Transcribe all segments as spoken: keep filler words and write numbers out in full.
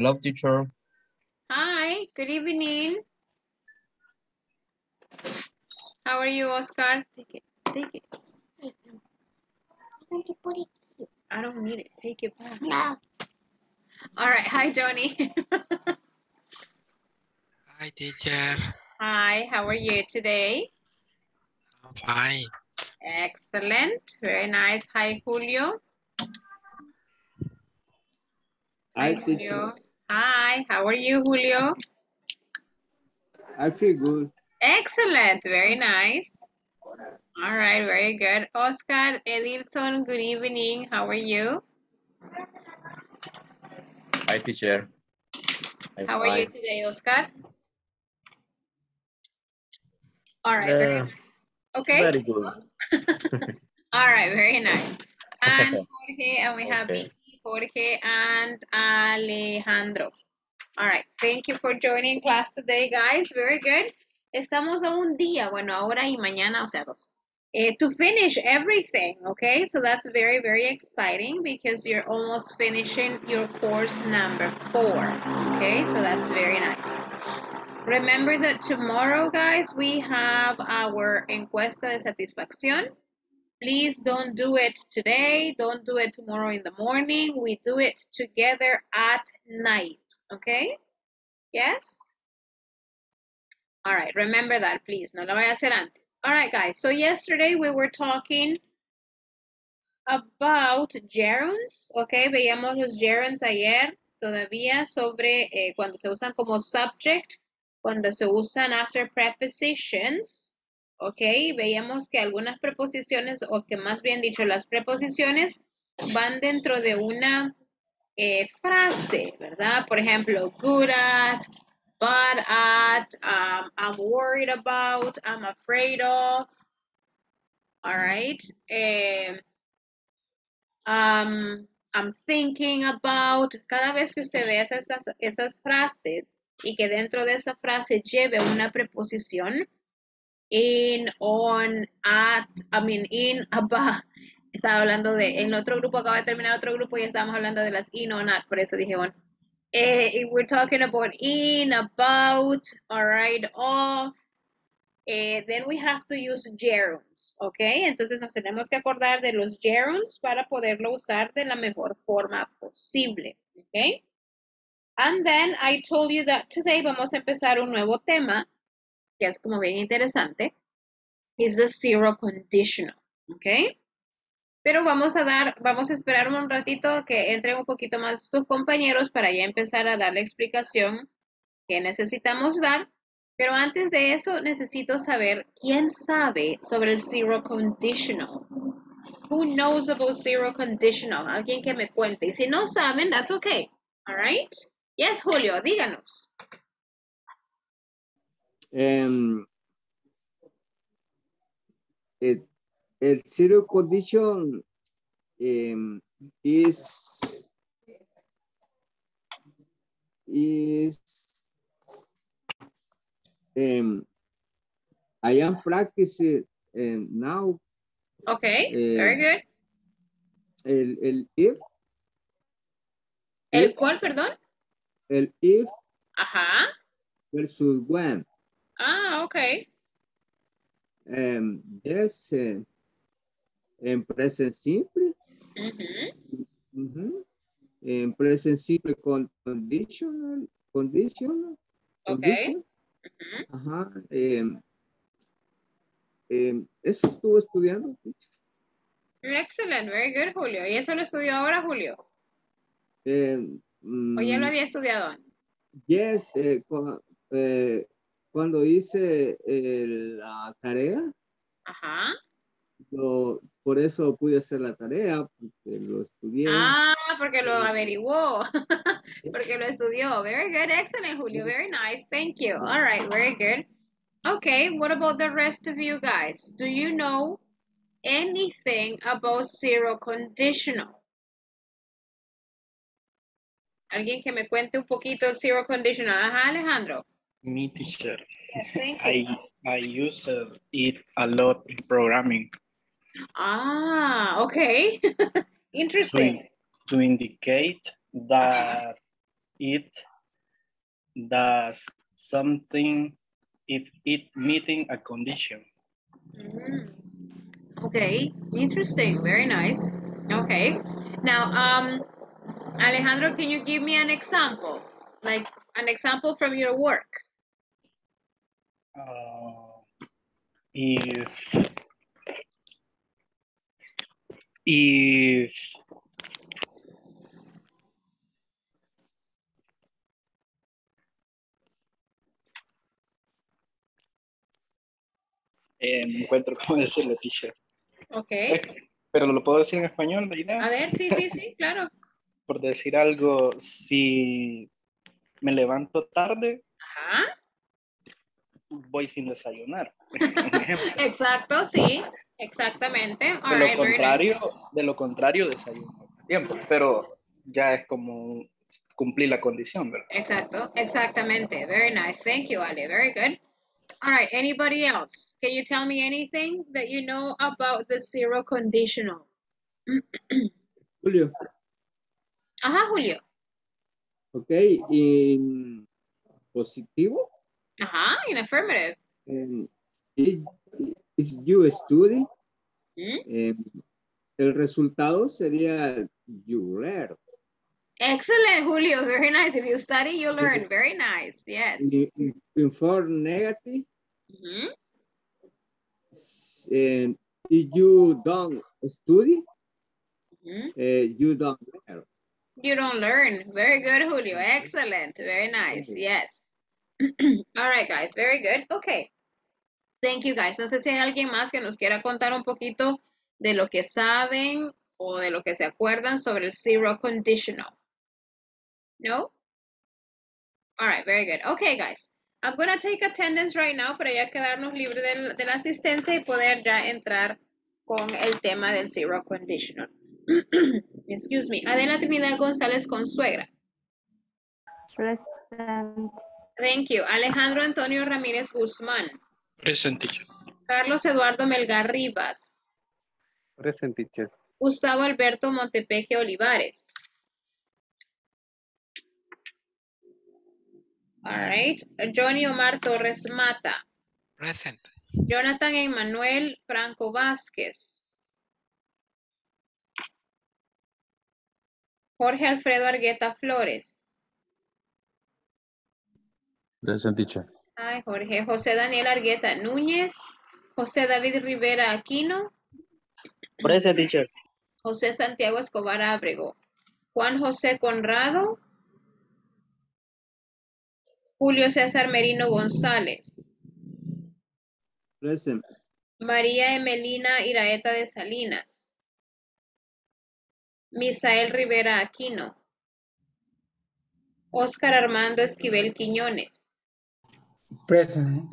Hello, teacher. Hi, good evening. How are you, Oscar? Take it, take it. I want to put it here. I don't need it. Take it back. No. All right. Hi, Johnny. Hi, teacher. Hi, how are you today? I'm fine. Excellent. Very nice. Hi, Julio. Hi, Julio. Teacher. Hi, how are you, Julio? I feel good. Excellent. Very nice. All right. Very good. Oscar Edilson, good evening. How are you? Hi, teacher. I'm how fine. Are you today, Oscar? All right. Uh, very nice. Okay. Very good. All right. Very nice. And Jorge, and we have okay. Vicky, Jorge, and Alejandro. All right. Thank you for joining class today, guys. Very good. Estamos a un día, bueno, ahora y mañana, o sea, dos. Eh, to finish everything, okay? So that's very, very exciting because you're almost finishing your course number four, okay? So that's very nice. Remember that tomorrow, guys, we have our encuesta de satisfacción. Please don't do it today. Don't do it tomorrow in the morning. We do it together at night, okay? Yes? All right, remember that, please. No lo vaya a hacer antes. All right, guys. So yesterday we were talking about gerunds, okay? Veíamos los gerunds ayer todavía sobre eh, cuando se usan como subject, cuando se usan after prepositions, okay? Veíamos que algunas preposiciones, o que más bien dicho, las preposiciones van dentro de una eh, frase, ¿verdad? Por ejemplo, good at, but at, um, I'm worried about, I'm afraid of, all right? Um, um, I'm thinking about, cada vez que usted vea esas, esas frases y que dentro de esa frase lleve una preposición, in, on, at, I mean, in, about. Estaba hablando de, en otro grupo, acaba de terminar otro grupo y estábamos hablando de las in, on, at, por eso dije on. Eh, we're talking about in, about, all right, off. Eh, then we have to use gerunds, okay? Entonces nos tenemos que acordar de los gerunds para poderlo usar de la mejor forma posible, okay? And then I told you that today vamos a empezar un nuevo tema, que es como bien interesante, is the zero conditional, okay? Pero vamos a dar, vamos a esperar un ratito que entren un poquito más tus compañeros para ya empezar a dar la explicación que necesitamos dar. Pero antes de eso necesito saber quién sabe sobre el zero conditional. Who knows about zero conditional? Alguien que me cuente. Y si no saben, that's okay. All right. Yes, Julio, díganos. Um, it El zero condition um, is is um, I am practicing um, now. Okay, uh, very good. El, el if. El if, cual, perdón. El if. Ajá. Versus when. Ah, okay. Um, yes. Uh, En presente simple. Uh-huh. Uh-huh. En presente simple con conditional. Conditional. Okay. Condition. Uh-huh. Ajá. Eh, eh, eso estuvo estudiando. Excellent. Very good, Julio. ¿Y eso lo estudió ahora, Julio? Eh, ¿O ya lo había estudiado antes? Yes. Eh, cu eh, cuando hice eh, la tarea. Ajá. Lo, por eso pude hacer la tarea, porque lo estudié. Ah, porque lo averiguó, porque lo estudió. Very good, excellent, Julio. Very nice, thank you. All right, very good. Okay, what about the rest of you guys? Do you know anything about zero conditional? Alguien que me cuente un poquito zero conditional. Ajá, Alejandro. Me, teacher. Yes, thank you. I, I use it a lot in programming. Ah, okay. Interesting. To, to indicate that it does something if it meeting a condition. Mm-hmm. Okay, interesting, very nice. Okay, now um, Alejandro, can you give me an example? Like an example from your work? Uh, if, if, Eh, me encuentro cómo decirlo, teacher. Ok. Pero lo puedo decir en español, la idea. A ver, sí, sí, sí, claro. Por decir algo, si me levanto tarde, ajá, voy sin desayunar. Exacto, sí, exactamente. All de, right, lo contrario, nice. de lo contrario, desayuno a tiempo, pero ya es como cumplir la condición, ¿verdad? Exacto, exactamente. Very nice. Thank you, Ale. Very good. All right, anybody else? Can you tell me anything that you know about the zero conditional? Julio. Ajá, Julio. Okay, in positivo. Ajá, in affirmative. Um, it, it's you study. ¿Mm? Um, el resultado sería you learn. Excellent, Julio. Very nice. If you study, you learn. Very nice. Yes. In, in for negative, mm-hmm, and if you don't study, mm-hmm, uh, you don't learn. You don't learn. Very good, Julio. Excellent. Very nice. Yes. All right, guys. Very good. Okay. Thank you, guys. No sé si hay alguien más que nos quiera contar un poquito de lo que saben o de lo que se acuerdan sobre el zero conditional. No? All right, very good. Okay, guys. I'm going to take attendance right now para ya quedarnos libre de, de la asistencia y poder ya entrar con el tema del zero conditional. Excuse me. Adela Trinidad González Consuegra. Present. Thank you. Alejandro Antonio Ramírez Guzmán. Present, teacher. Carlos Eduardo Melgar Rivas. Present, teacher. Gustavo Alberto Montepeque Olivares. All right. Johnny Omar Torres Mata. Present. Jonathan Emanuel Franco Vázquez. Jorge Alfredo Argueta Flores. Present, teacher. Hi, Jorge. José Daniel Argueta Núñez. José David Rivera Aquino. Present, teacher. José Santiago Escobar Ábrego. Juan José Conrado. Julio César Merino González. Present. María Emelina Iraeta de Salinas. Misael Rivera Aquino. Oscar Armando Esquivel Quiñones. Present.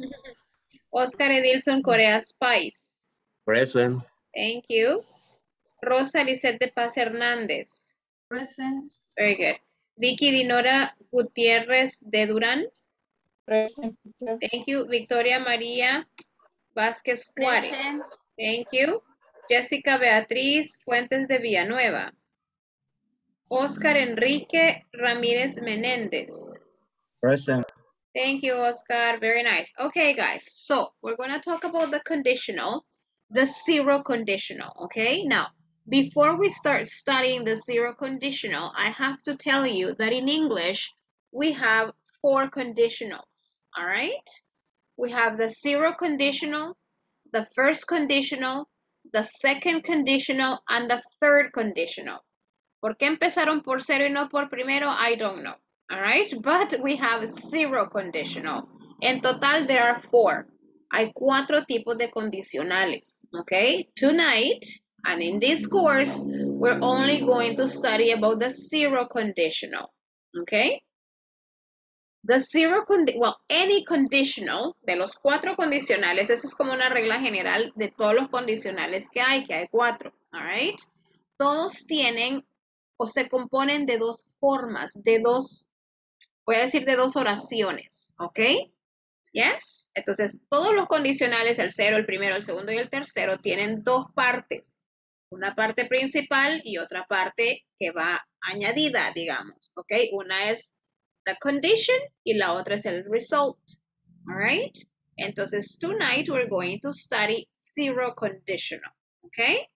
Oscar Edilson Correa Spice. Present. Thank you. Rosa Lissette de Paz Hernández. Present. Very good. Vicky Dinora Gutierrez de Durán. Present. Thank you. Victoria María Vázquez Juárez. Present. Thank you. Jessica Beatriz Fuentes de Villanueva. Oscar Enrique Ramírez Menéndez. Present. Thank you, Oscar. Very nice. Okay, guys. So we're going to talk about the conditional, the zero conditional. Okay. Now, before we start studying the zero conditional, I have to tell you that in English, we have four conditionals, all right? We have the zero conditional, the first conditional, the second conditional, and the third conditional. ¿Por qué empezaron por cero y no por primero? I don't know, all right? But we have zero conditional. En total, there are four. Hay cuatro tipos de condicionales, okay? Tonight, and in this course, we're only going to study about the zero conditional, okay? The zero, condi well, any conditional, de los cuatro condicionales, eso es como una regla general de todos los condicionales que hay, que hay cuatro, all right? Todos tienen o se componen de dos formas, de dos, voy a decir de dos oraciones, okay? Yes? Entonces, todos los condicionales, el cero, el primero, el segundo y el tercero, tienen dos partes. Una parte principal y otra parte que va añadida, digamos, ¿ok? Una es the condition y la otra es el result. All right? Entonces, tonight we're going to study zero conditional. Okay?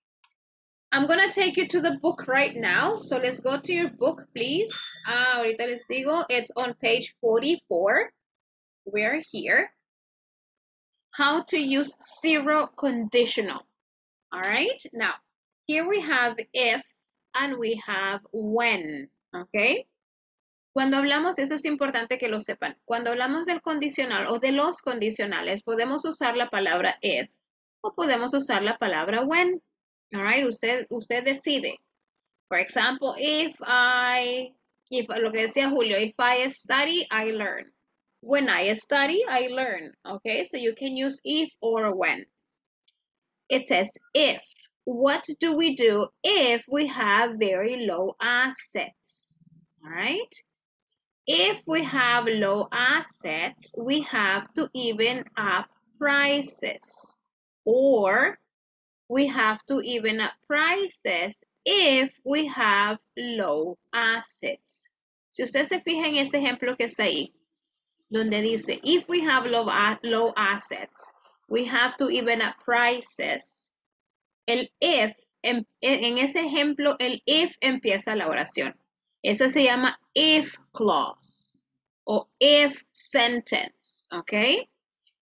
I'm going to take you to the book right now. So let's go to your book, please. Ah, ahorita les digo, it's on page forty-four. We're here. How to use zero conditional. All right? Now, here we have if and we have when. Okay? Cuando hablamos, eso es importante que lo sepan. Cuando hablamos del condicional o de los condicionales, podemos usar la palabra if o podemos usar la palabra when. All right, usted, usted decide. For example, if I, if, lo que decía Julio, if I study, I learn. When I study, I learn. Okay, so you can use if or when. It says if. What do we do if we have very low assets? All right. If we have low assets, we have to even up prices. Or we have to even up prices if we have low assets. Si usted se fija en ese ejemplo que está ahí, donde dice, if we have low, low assets, we have to even up prices. El if, en, en ese ejemplo, el if empieza la oración. Esa se llama if clause o if sentence, ¿ok?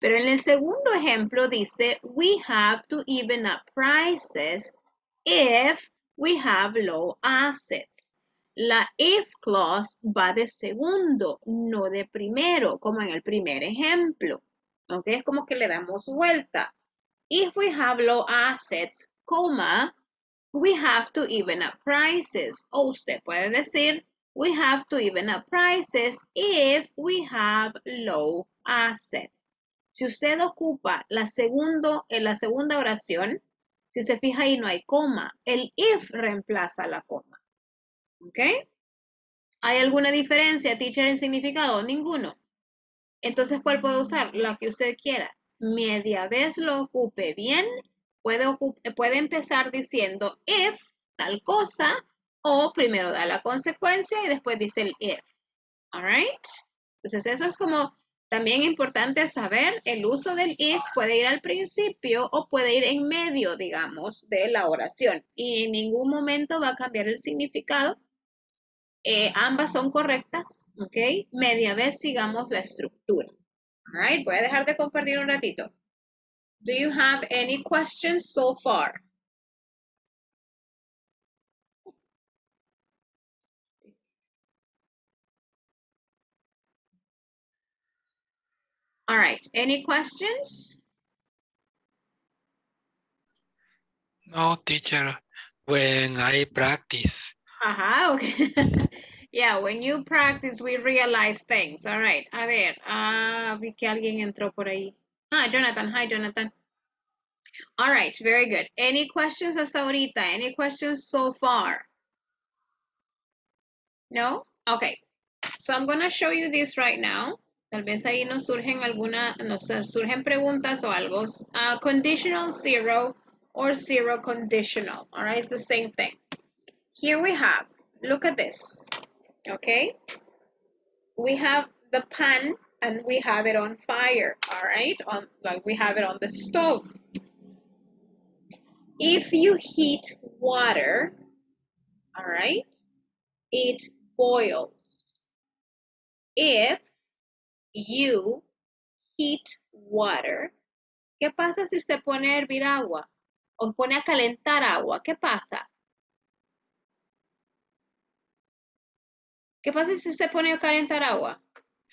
Pero en el segundo ejemplo dice, we have to even up prices if we have low assets. La if clause va de segundo, no de primero, como en el primer ejemplo. ¿Ok? Es como que le damos vuelta. If we have low assets, coma, we have to even up prices. O usted puede decir, we have to even up prices if we have low assets. Si usted ocupa la, segundo, la segunda oración, si se fija ahí no hay coma, el if reemplaza la coma. ¿Ok? ¿Hay alguna diferencia, teacher, en significado? Ninguno. Entonces, ¿cuál puede usar? La que usted quiera. Media vez lo ocupe bien, puede, ocup puede empezar diciendo if, tal cosa, o primero da la consecuencia y después dice el if. All right? Entonces, eso es como... También es importante saber el uso del if puede ir al principio o puede ir en medio, digamos, de la oración. Y en ningún momento va a cambiar el significado. Eh, ambas son correctas, ¿ok? Media vez sigamos la estructura. All right, voy a dejar de compartir un ratito. Do you have any questions so far? All right, any questions? No, teacher, when I practice. Ajá, okay. Yeah, when you practice, we realize things. All right, a ver, ah, vi que alguien entró por ahí. Ah, Jonathan, hi, Jonathan. All right, very good. Any questions hasta ahorita? Any questions so far? No? Okay, so I'm going to show you this right now. Tal vez ahí nos surgen alguna, nos surgen preguntas o algo. Uh, conditional zero or zero conditional. All right, it's the same thing. Here we have, look at this. Okay. We have the pan and we have it on fire. All right, on, like we have it on the stove. If you heat water, all right, it boils. If you heat water. ¿Qué pasa si usted pone a hervir agua? O pone a calentar agua. ¿Qué pasa? ¿Qué pasa si usted pone a calentar agua?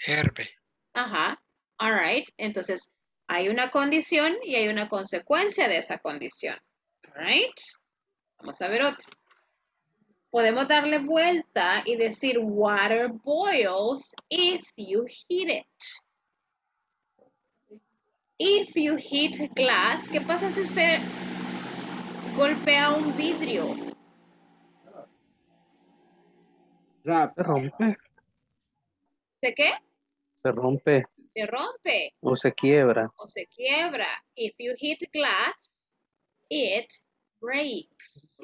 Herve. Ajá. All right. Entonces, hay una condición y hay una consecuencia de esa condición. All right. Vamos a ver otra. Podemos darle vuelta y decir water boils if you heat it. If you heat glass, ¿qué pasa si usted golpea un vidrio? Se rompe. ¿Se qué? Se rompe. Se rompe. O se quiebra. O se quiebra. If you heat glass, it breaks.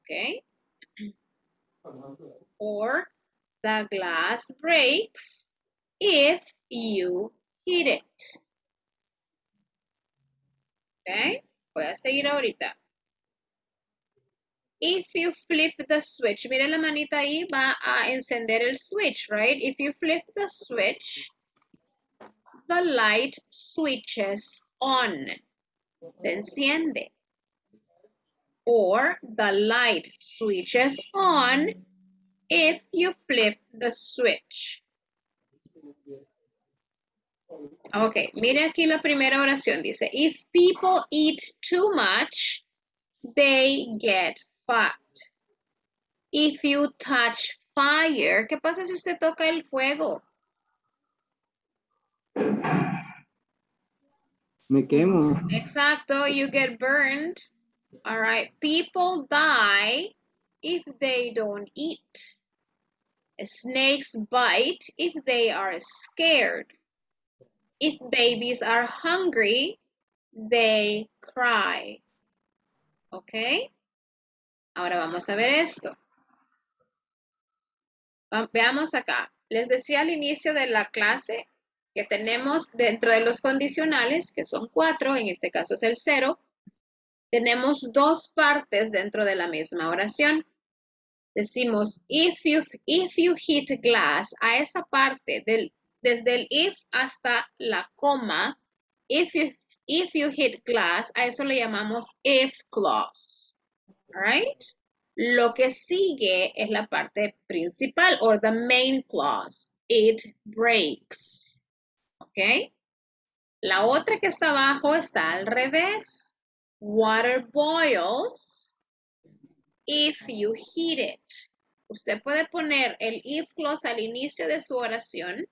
¿Ok? Or the glass breaks if you hit it. Okay, voy a seguir ahorita. If you flip the switch, miren la manita ahí, va a encender el switch, right? If you flip the switch, the light switches on. Se enciende. Or the light switches on if you flip the switch. Ok, mire aquí la primera oración. Dice, if people eat too much, they get fat. If you touch fire, ¿qué pasa si usted toca el fuego? Me quemo. Exacto, you get burned. All right, people die if they don't eat. Snakes bite if they are scared. If babies are hungry, they cry. Okay. Ahora vamos a ver esto. Veamos acá. Les decía al inicio de la clase que tenemos dentro de los condicionales, que son cuatro, en este caso es el cero, tenemos dos partes dentro de la misma oración. Decimos, if you, if you hit glass, a esa parte, del, desde el if hasta la coma, if you, if you hit glass, a eso le llamamos if clause. All right? Lo que sigue es la parte principal, or the main clause. It breaks. ¿Ok? La otra que está abajo está al revés. Water boils if you heat it. Usted puede poner el if clause al inicio de su oración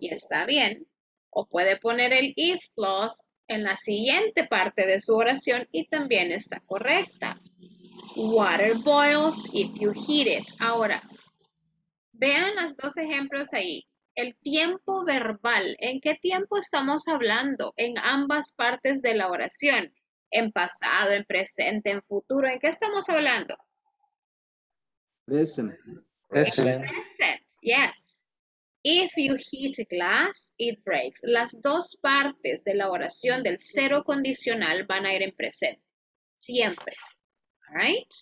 y está bien. O puede poner el if clause en la siguiente parte de su oración y también está correcta. Water boils if you heat it. Ahora, vean los dos ejemplos ahí. El tiempo verbal. ¿En qué tiempo estamos hablando? En ambas partes de la oración. En pasado, en presente, en futuro. ¿En qué estamos hablando? Present. Present. Present, yes. If you hit glass, it breaks. Las dos partes de la oración del cero condicional van a ir en presente. Siempre. All right?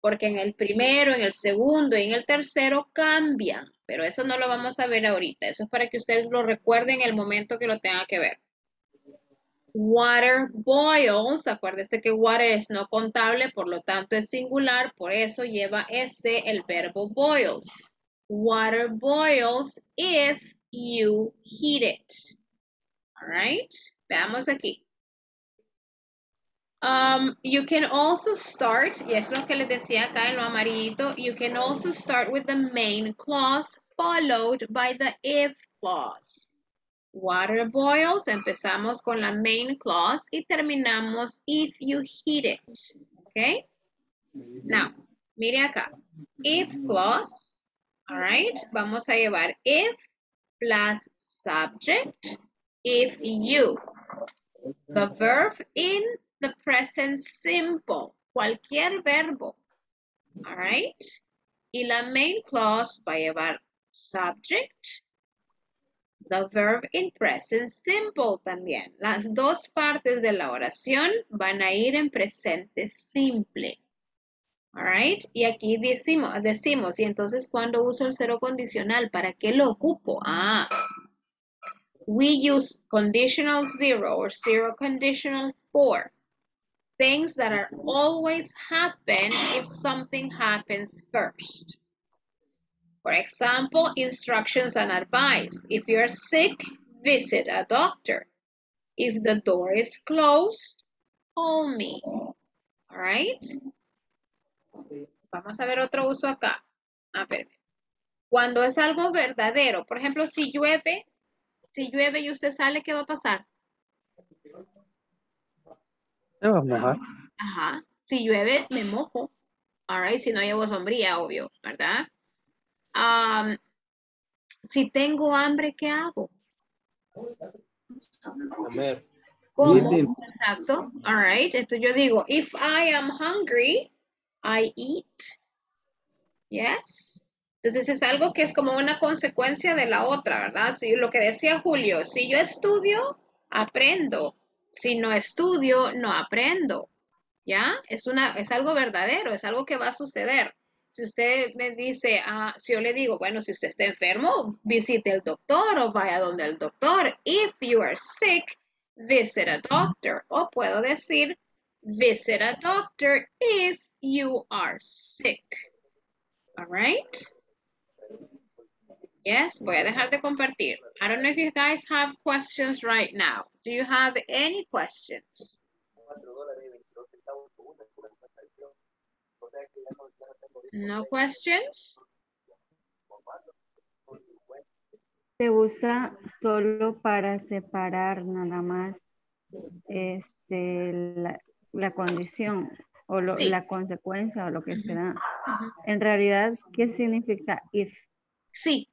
Porque en el primero, en el segundo y en el tercero cambian. Pero eso no lo vamos a ver ahorita. Eso es para que ustedes lo recuerden en el momento que lo tengan que ver. Water boils, acuérdese que water es no contable, por lo tanto es singular, por eso lleva ese el verbo boils. Water boils if you heat it. All right, veamos aquí. Um, you can also start, y es lo que les decía acá en lo amarillito, you can also start with the main clause followed by the if clause. Water boils, empezamos con la main clause y terminamos if you heat it, okay? Now, mire acá, if clause, all right, vamos a llevar if plus subject, if you, the verb in the present simple, cualquier verbo, all right? Y la main clause va a llevar subject, the verb in present simple también. Las dos partes de la oración van a ir en presente simple. All right. Y aquí decimos, decimos, y entonces ¿cuándo uso el cero condicional? ¿Para qué lo ocupo? Ah. We use conditional zero or zero conditional for things that are always happen if something happens first. For example, instructions and advice. If you're sick, visit a doctor. If the door is closed, call me. All right? Vamos a ver otro uso acá. Ah, espérame. Cuando es algo verdadero. Por ejemplo, si llueve, si llueve y usted sale, ¿qué va a pasar? Se va a mojar. Ajá. Si llueve, me mojo. All right. Si no llevo sombrilla, obvio, ¿verdad? Um, si tengo hambre, ¿qué hago? Comer. ¿Cómo? Exacto. All right. Entonces yo digo, if I am hungry, I eat. Yes. Entonces es algo que es como una consecuencia de la otra, ¿verdad? Si, lo que decía Julio, si yo estudio, aprendo. Si no estudio, no aprendo. ¿Ya? Es, una, es algo verdadero, es algo que va a suceder. Si usted me dice, ah, si yo le digo, bueno, si usted está enfermo, visite al doctor o vaya donde el doctor. If you are sick, visit a doctor. O puedo decir, visit a doctor if you are sick. All right? Yes, voy a dejar de compartir. I don't know if you guys have questions right now. Do you have any questions? No questions. Se usa solo para separar nada más este, la, la condición o lo, sí. la consecuencia o lo que será. Uh-huh. En realidad, ¿qué significa if? Sí.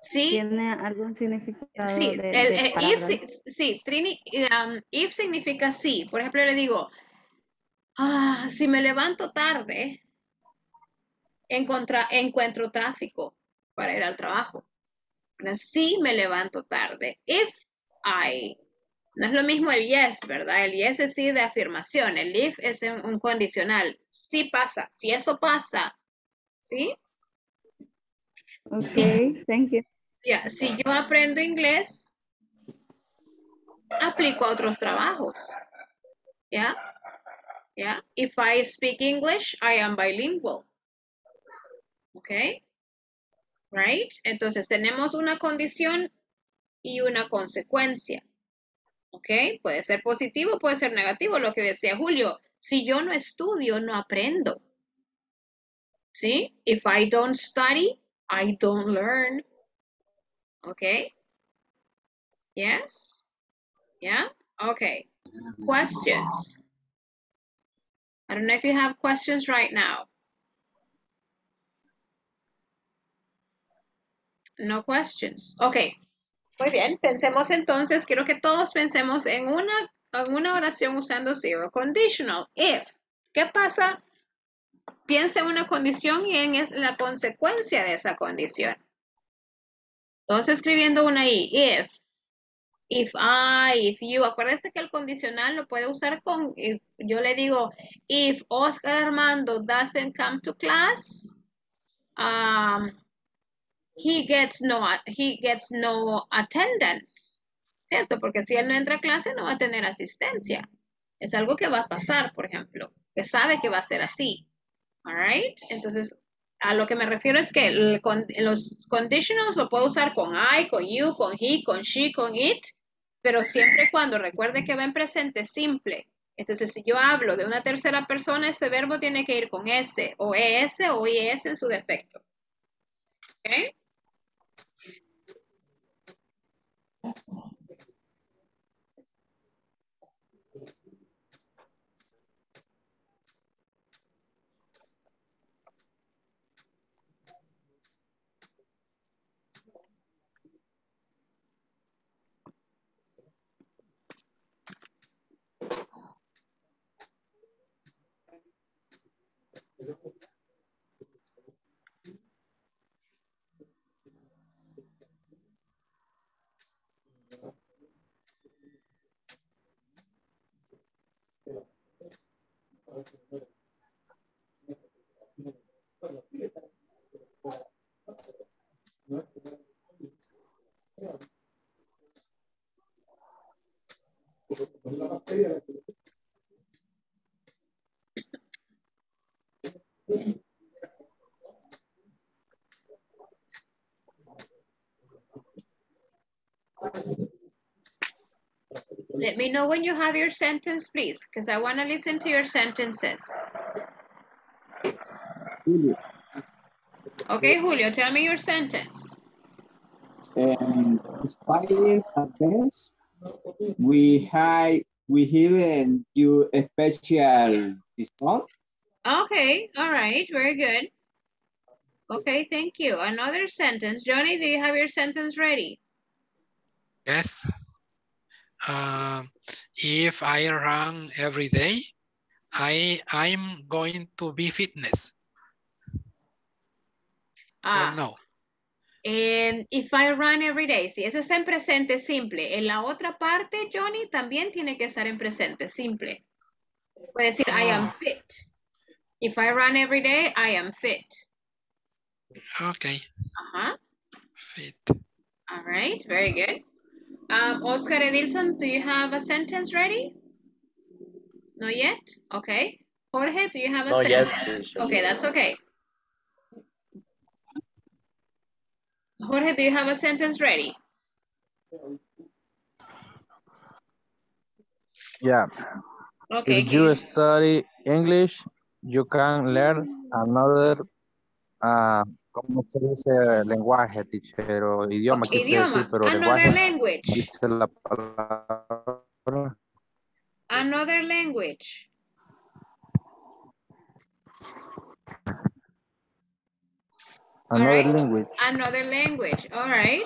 Sí. ¿Tiene algún significado? Sí, de, el, de el if, sí, sí Trini, um, if significa sí. Por ejemplo, le digo... Ah, si me levanto tarde, encontra, encuentro tráfico para ir al trabajo. Si me levanto tarde, if I, no es lo mismo el yes, ¿verdad? El yes es sí de afirmación, el if es un, un condicional. Si pasa, si eso pasa, ¿sí? Ok, sí. Thank you. Yeah, si yo aprendo inglés, aplico a otros trabajos, ¿ya? ¿Yeah? Yeah, if I speak English, I am bilingual. Okay, right? Entonces tenemos una condición y una consecuencia. Okay, puede ser positivo, puede ser negativo. Lo que decía Julio, si yo no estudio, no aprendo. ¿Sí? If I don't study, I don't learn. Okay. Yes. Yeah. Okay. Questions. I don't know if you have questions right now. No questions. Okay. Muy bien. Pensemos entonces, quiero que todos pensemos en una, en una oración usando zero conditional. If. ¿Qué pasa? Piensa en una condición y en es la consecuencia de esa condición. Entonces escribiendo una I. If. If I, if you, acuérdense que el condicional lo puede usar con, if, yo le digo, if Oscar Armando doesn't come to class, um, he gets no, he gets no attendance, ¿cierto? Porque si él no entra a clase no va a tener asistencia. Es algo que va a pasar, por ejemplo, que sabe que va a ser así, all right? Entonces, a lo que me refiero es que el, con, los conditionals lo puedo usar con I, con you, con he, con she, con it. Pero siempre y cuando recuerde que va en presente simple. Entonces, si yo hablo de una tercera persona, ese verbo tiene que ir con S, o ES, o IS en su defecto. ¿Ok? Let me know when you have your sentence, please, because I want to listen to your sentences. Julio. Okay, Julio, tell me your sentence. Um, despite advance, we have we given you a special discount. Okay, all right, very good. Okay, thank you. Another sentence. Johnny, do you have your sentence ready? Yes. Uh, if I run every day, I, I'm going to be fitness. Ah. Or no. And if I run every day, si ese está en presente simple. En la otra parte, Johnny, también tiene que estar en presente simple. Puede decir, ah. I am fit. If I run every day, I am fit. Ok. Ajá. Fit. All right, very good. Um, Oscar Edilson, do you have a sentence ready? Not yet? Okay. Jorge, do you have a Not sentence? Yet. Okay, that's okay. Jorge, do you have a sentence ready? Yeah. Okay. If you study English, you can learn another, uh, ¿cómo se dice lenguaje, teacher? O idioma, okay, quise idioma. Decir, pero another lenguaje. Language. Dice la palabra. Another language. Another right. language. Another language. All right.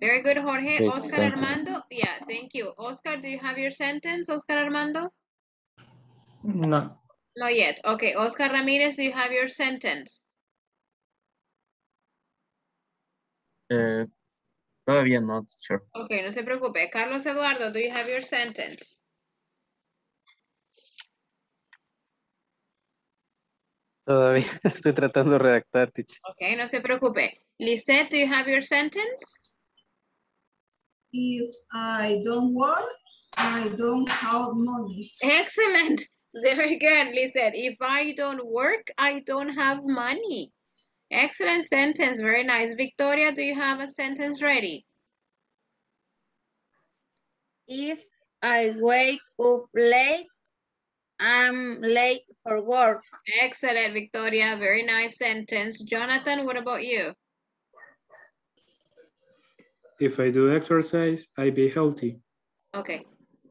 Very good, Jorge. Okay, Oscar Armando. You. Yeah, thank you. Oscar, do you have your sentence, Oscar Armando? No. Not yet. Okay. Oscar Ramirez, do you have your sentence? Uh, todavía no, teacher. Okay, no se preocupe. Carlos Eduardo, do you have your sentence? Todavía estoy tratando de redactar, teacher. Okay, no se preocupe. Lissette, do you have your sentence? If I don't work, I don't have money. Excellent. Very good, Lissette. If I don't work, I don't have money. Excellent sentence. Very nice. Victoria, do you have a sentence ready? If I wake up late, I'm late for work. Excellent, Victoria. Very nice sentence. Jonathan, what about you? If I do exercise, I be healthy. Okay.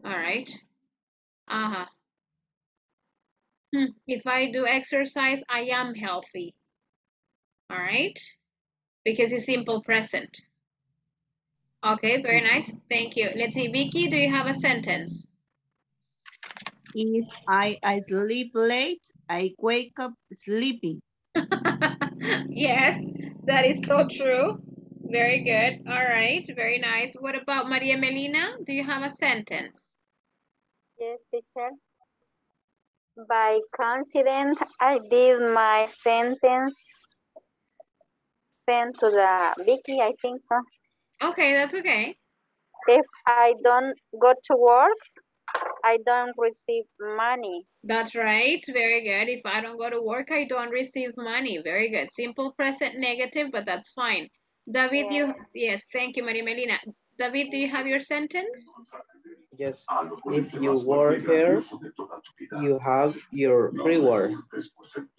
All right. Uh-huh. If I do exercise, I am healthy. All right. Because it's simple present. Okay, very nice. Thank you. Let's see, Vicky, do you have a sentence? If I, I sleep late, I wake up sleepy. Yes, that is so true. Very good. All right. Very nice. What about Maria Emelina? Do you have a sentence? Yes, teacher. By coincidence, I did my sentence sent to the Vicky, I think so. Okay, that's okay. If I don't go to work, I don't receive money. That's right. Very good. If I don't go to work, I don't receive money. Very good. Simple present negative, but that's fine. David, yeah. you, yes, thank you, Maria Emelina. David, do you have your sentence? Yes, if you work here, you have your reward.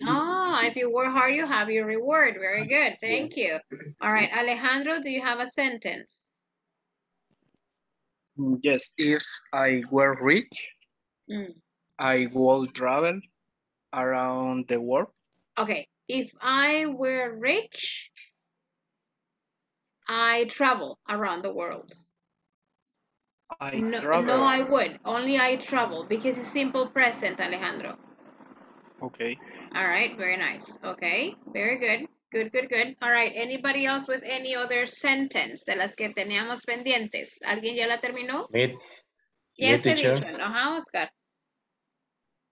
Ah, if you work hard, you have your reward. Very good. Thank you. All right, Alejandro, do you have a sentence? Yes, if I were rich, mm. I would travel around the world. Okay, if I were rich, I travel around the world. I no, travel. No, I would. Only I travel because it's simple present, Alejandro. Okay. All right. Very nice. Okay. Very good. Good, good, good. All right. Anybody else with any other sentence de las que teníamos pendientes? ¿Alguien ya la terminó? Me, yes, me Edison. Ajá, Oscar.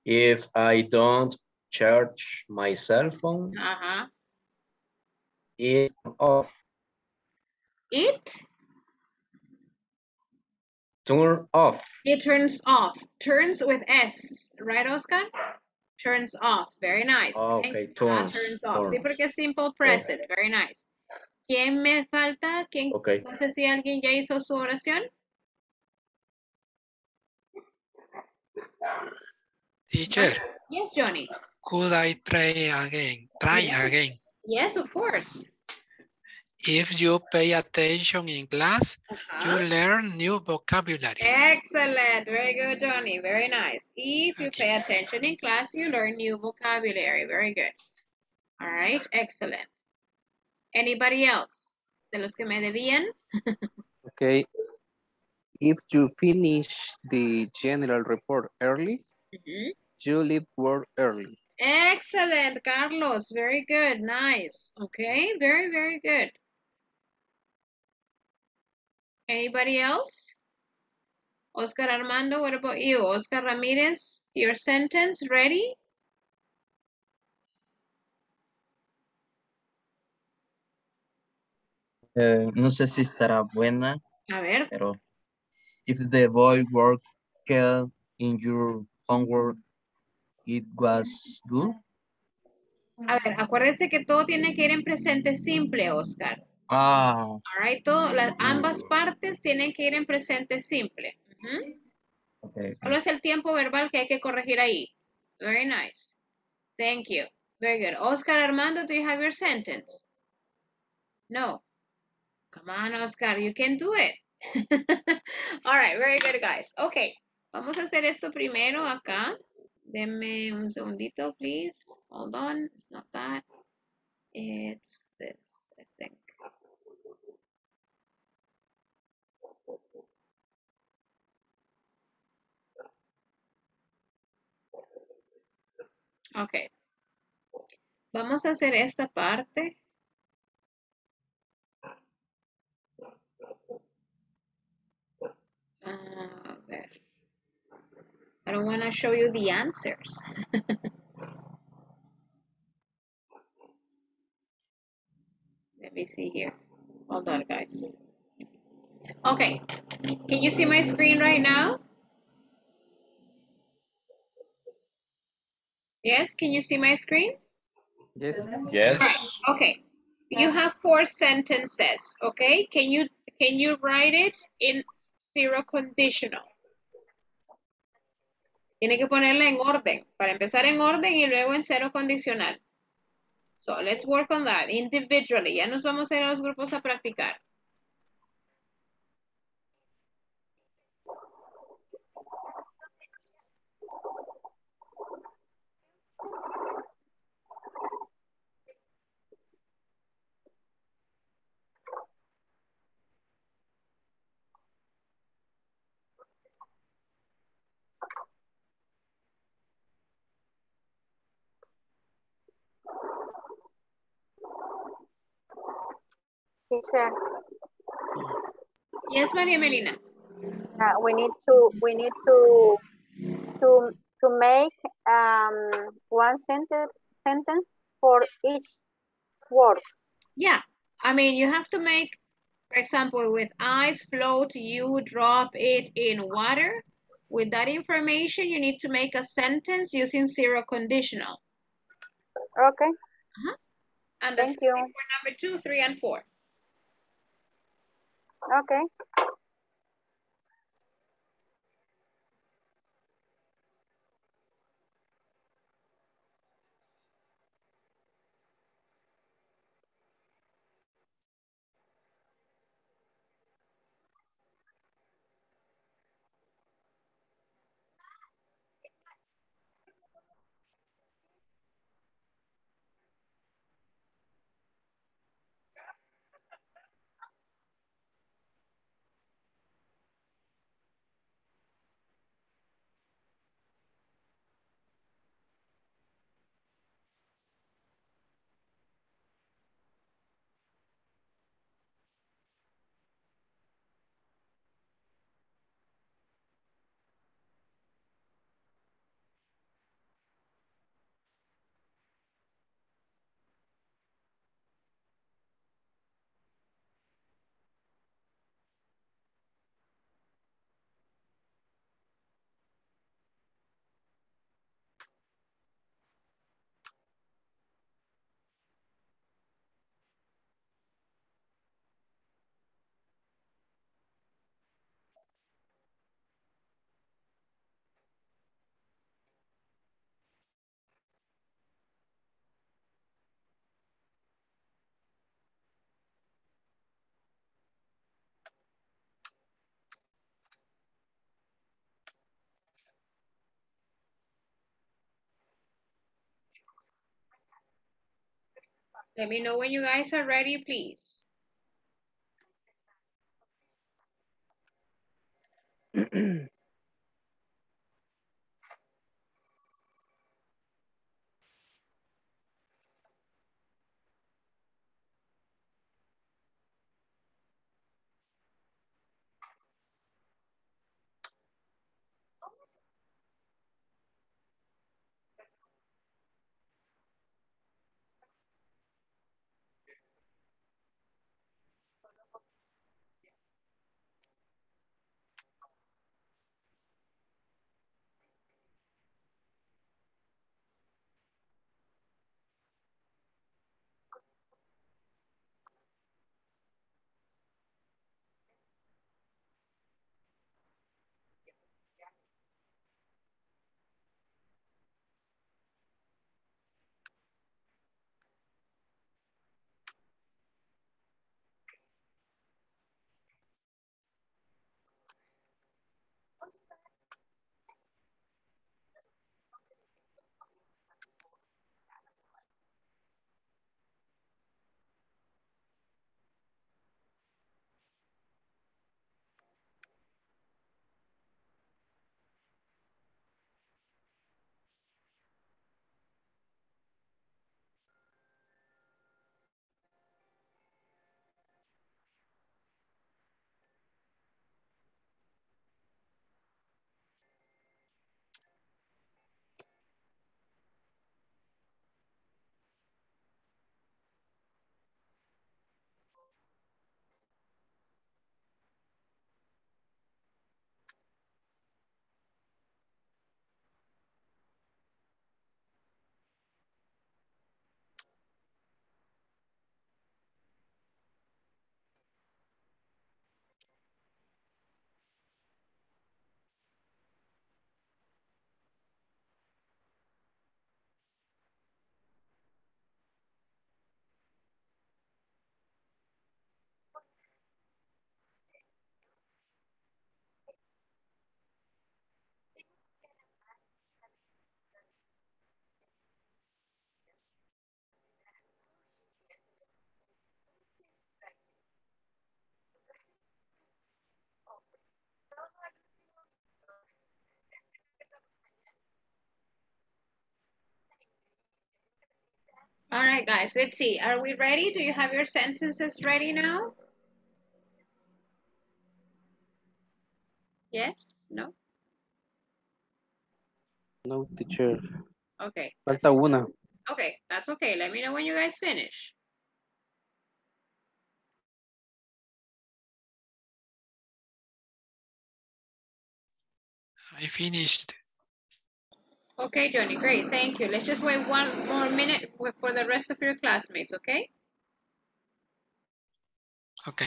If I don't charge my cell phone, uh-huh. it's off. It? Turn off. It turns off. Turns with S, right, Oscar? Turns off. Very nice. Oh, okay, turns, ah, turns off. Turns. Sí, porque es simple present. Okay. Very nice. ¿Quién me falta? ¿Quién? Okay. No sé si alguien ya hizo su oración. Teacher. Yes, Johnny. Could I try again? Try yes. again. Yes, of course. If you pay attention in class, uh-huh. you learn new vocabulary. Excellent. Very good, Johnny. Very nice. If you okay. pay attention in class, you learn new vocabulary. Very good. All right. Excellent. Anybody else? De los que me debían. Okay. If you finish the general report early, mm-hmm. you leave work early. Excellent, Carlos. Very good. Nice. Okay. Very, very good. Anybody else? Oscar Armando, what about you? Oscar Ramirez, your sentence ready? Uh, no sé si estará buena. A ver. Pero if the boy worked in your homework, it was good. A ver, acuérdese que todo tiene que ir en presente simple, Oscar. Ah. All right, todo, las, ambas partes tienen que ir en presente simple. Uh-huh. Okay. Solo es el tiempo verbal que hay que corregir ahí. Very nice. Thank you. Very good. Oscar Armando, do you have your sentence? No. Come on, Oscar, you can do it. All right, very good, guys. Okay, vamos a hacer esto primero acá. Denme un segundito, please. Hold on, it's not that. It's this, I think. Okay. Vamos a hacer esta parte. A ver. I don't want to show you the answers. Let me see here. Hold on, guys. Okay. Can you see my screen right now? Yes, can you see my screen? Yes. Yes. Right. Okay. You have four sentences, okay? Can you can you write it in zero conditional? Tiene que ponerla en orden. Para empezar en orden y luego en cero condicional. So, let's work on that individually. Ya nos vamos a ir a los grupos a practicar. Teacher. Yes, Maria Emelina. Uh, we need to we need to to to make um one sentence sentence for each word. Yeah, I mean you have to make, for example, with ice float, you drop it in water. With that information, you need to make a sentence using zero conditional. Okay. Uh-huh. And that's for number two, three, and four. Okay. Let me know when you guys are ready, please. All right, guys, let's see. Are we ready? Do you have your sentences ready now? Yes? No? No, teacher. Okay. Falta una. Okay, that's okay. Let me know when you guys finish. I finished. Okay, Johnny, great, thank you. Let's just wait one more minute for the rest of your classmates, okay? Okay.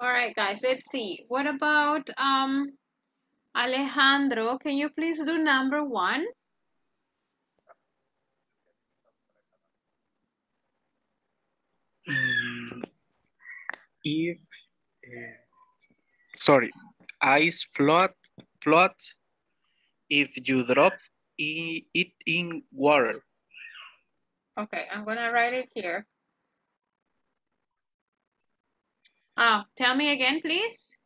All right, guys, let's see. What about um, Alejandro? Can you please do number one? Mm, if, uh, sorry, ice float, float if you drop it in water. Okay, I'm gonna write it here. Oh, tell me again, please.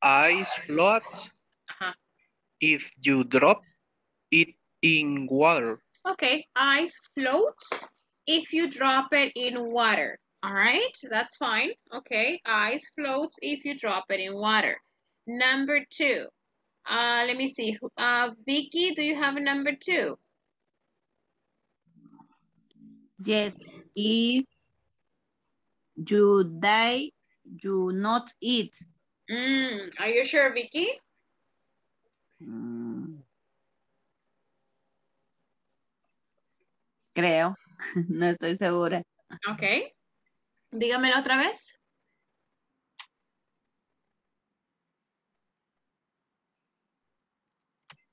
Ice floats uh-huh. if you drop it in water. Okay, ice floats if you drop it in water. All right, that's fine. Okay, ice floats if you drop it in water. Number two. Uh, let me see. Uh, Vicky, do you have a number two? Yes, if you die, you not eat. Mm, are you sure, Vicky? Mm. Creo. No estoy segura. Okay. Dígamelo otra vez.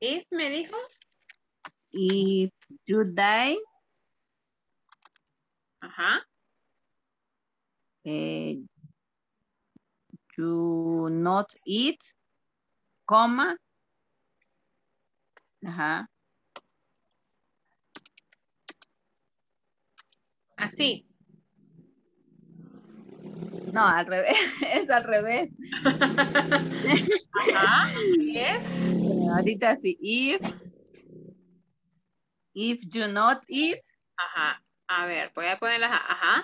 If me dijo. If you die. Ajá. Eh, you not eat, comma, ajá. Así. No, al revés, es al revés. Ajá, if. Bueno, ahorita sí, if, if you not eat. Ajá, a ver, voy a ponerlas, ajá.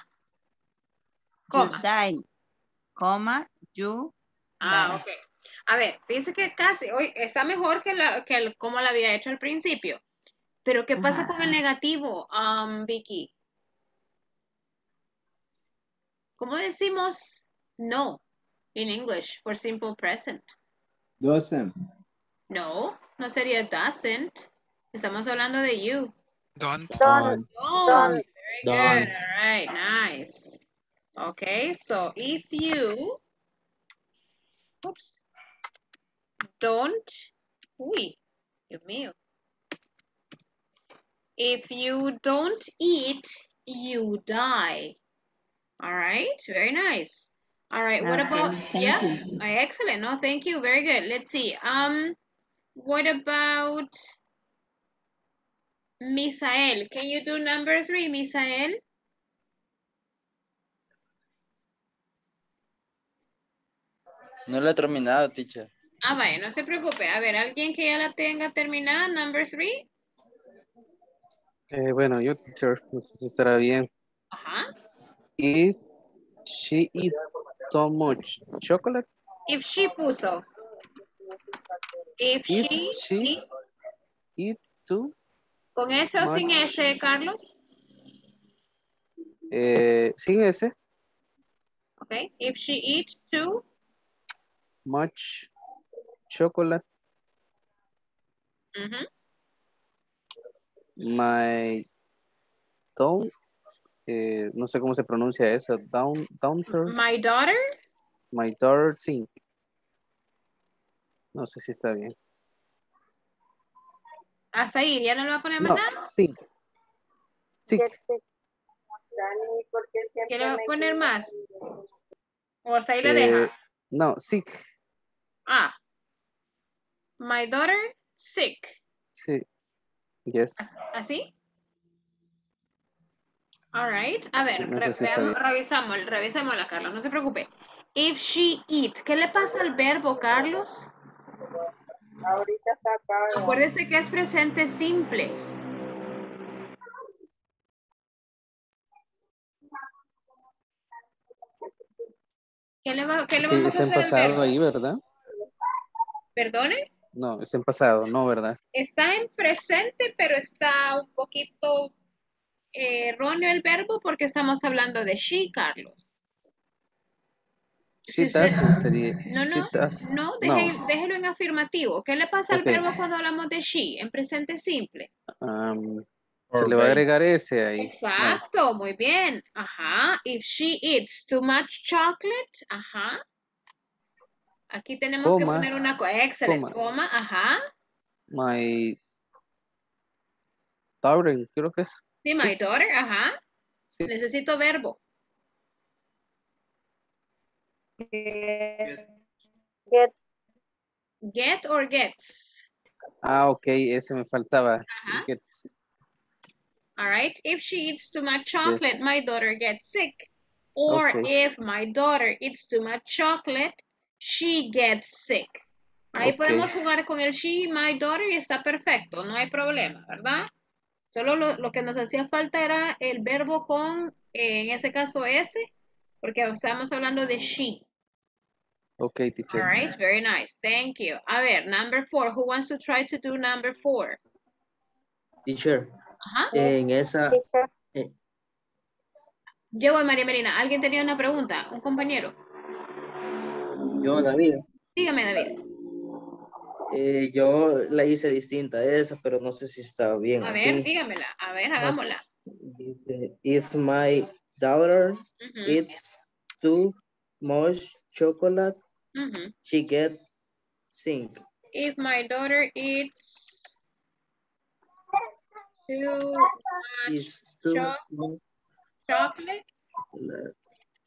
Coma. You die. Coma, you ah, die. Ok. A ver, fíjense que casi, hoy está mejor que, la, que el, como la había hecho al principio. Pero, ¿qué pasa uh-huh. con el negativo, um, Vicky? ¿Cómo decimos no in English for simple present? Doesn't. No, no sería doesn't. Estamos hablando de you. Don't. Don't. Don't. Don't. Very Don't. Good. All right, nice. Okay, so if you oops, don't, uy, Dios mío. If you don't eat, you die. All right, very nice. All right, what about, yeah, you. Excellent. No, thank you, very good. Let's see. Um, what about Misael? Can you do number three, Misael? No la he terminado, teacher. Ah, vaya, no se preocupe. A ver, ¿alguien que ya la tenga terminada? Number three. Eh, bueno, yo, teacher, no sé si estará bien. Ajá. If she eat too much chocolate. If she puso. If, if she, she eat, eat too. ¿Con ese o sin ese, Carlos? Eh, sin ese. Ok. If she eat too much chocolate. Mm-hmm. My tongue, eh, no sé cómo se pronuncia eso. Down, downter. My daughter. My daughter sing. No sé si está bien. Hasta ahí, ya no lo va a poner más no, nada. Sí. Sí. Quiero poner más. O hasta ahí lo eh, deja. No, sick. Ah. My daughter sick. Sí. Yes. ¿Así? All right. A ver, no re veamos, revisamos, revisémosla, Carlos. No se preocupe. If she eat. ¿Qué le pasa al verbo, Carlos? Ahorita está acá. Acuérdese que es presente simple. ¿Qué le, va, qué le vamos a hacer? Es en pasado ahí, ¿verdad? ¿Perdone? No, es en pasado, no, ¿verdad? Está en presente, pero está un poquito eh, erróneo el verbo porque estamos hablando de she, Carlos. She si doesn't usted... sería... No, no, no, déjelo, no, déjelo en afirmativo. ¿Qué le pasa okay. al verbo cuando hablamos de she? En presente simple. Um, se le va a agregar ese ahí. Exacto, no. Muy bien. Ajá. If she eats too much chocolate. Ajá. Aquí tenemos coma, que poner una cosa. Excelente. Coma. Coma. Ajá. My daughter, creo que es. Sí, my sí. daughter. Ajá. Sí. Necesito verbo. Get. Get. Get or gets. Ah, ok. Ese me faltaba. Ajá. Gets. All right. If she eats too much chocolate, yes. my daughter gets sick. Or okay. if my daughter eats too much chocolate, she gets sick. Ahí okay. podemos jugar con el she, my daughter, y está perfecto. No hay problema, ¿verdad? Solo lo, lo que nos hacía falta era el verbo con, eh, en ese caso, ese, porque estamos hablando de she. Ok, teacher. All right, very nice. Thank you. A ver, number four. Who wants to try to do number four? Teacher. Ajá. En esa... Eh. Yo voy, María Emelina. ¿Alguien tenía una pregunta? ¿Un compañero? Yo, David. Dígame, David. Eh, yo la hice distinta a esa, pero no sé si está bien. A ver, así. dígamela. A ver, hagámosla. Dice, if my daughter uh-huh. eats too much chocolate, uh-huh. she gets sick. If my daughter eats too much too cho much. chocolate,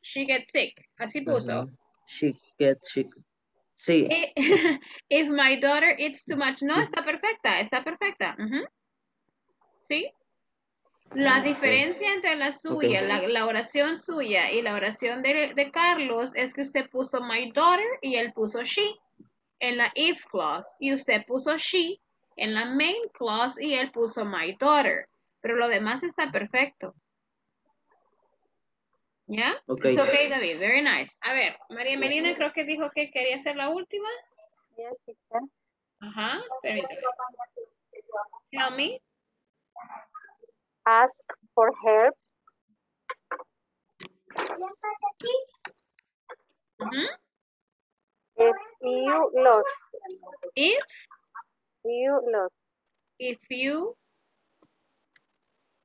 she gets sick. Así puso. Uh-huh. She gets sick. Sí. If my daughter eats too much. No, está perfecta, está perfecta. Uh-huh. Sí. La okay. diferencia entre la suya, okay. la, la oración suya y la oración de, de Carlos es que usted puso my daughter y él puso she en la if clause y usted puso she en la main clause y él puso my daughter. Pero lo demás está perfecto. ¿Ya? Okay. It's okay, David. Very nice. A ver, María Emelina creo que dijo que quería hacer la última. Yes, teacher. Ajá, permítame. Tell me. Ask for help. Mm-hmm. If you lost. If? You lost. If you?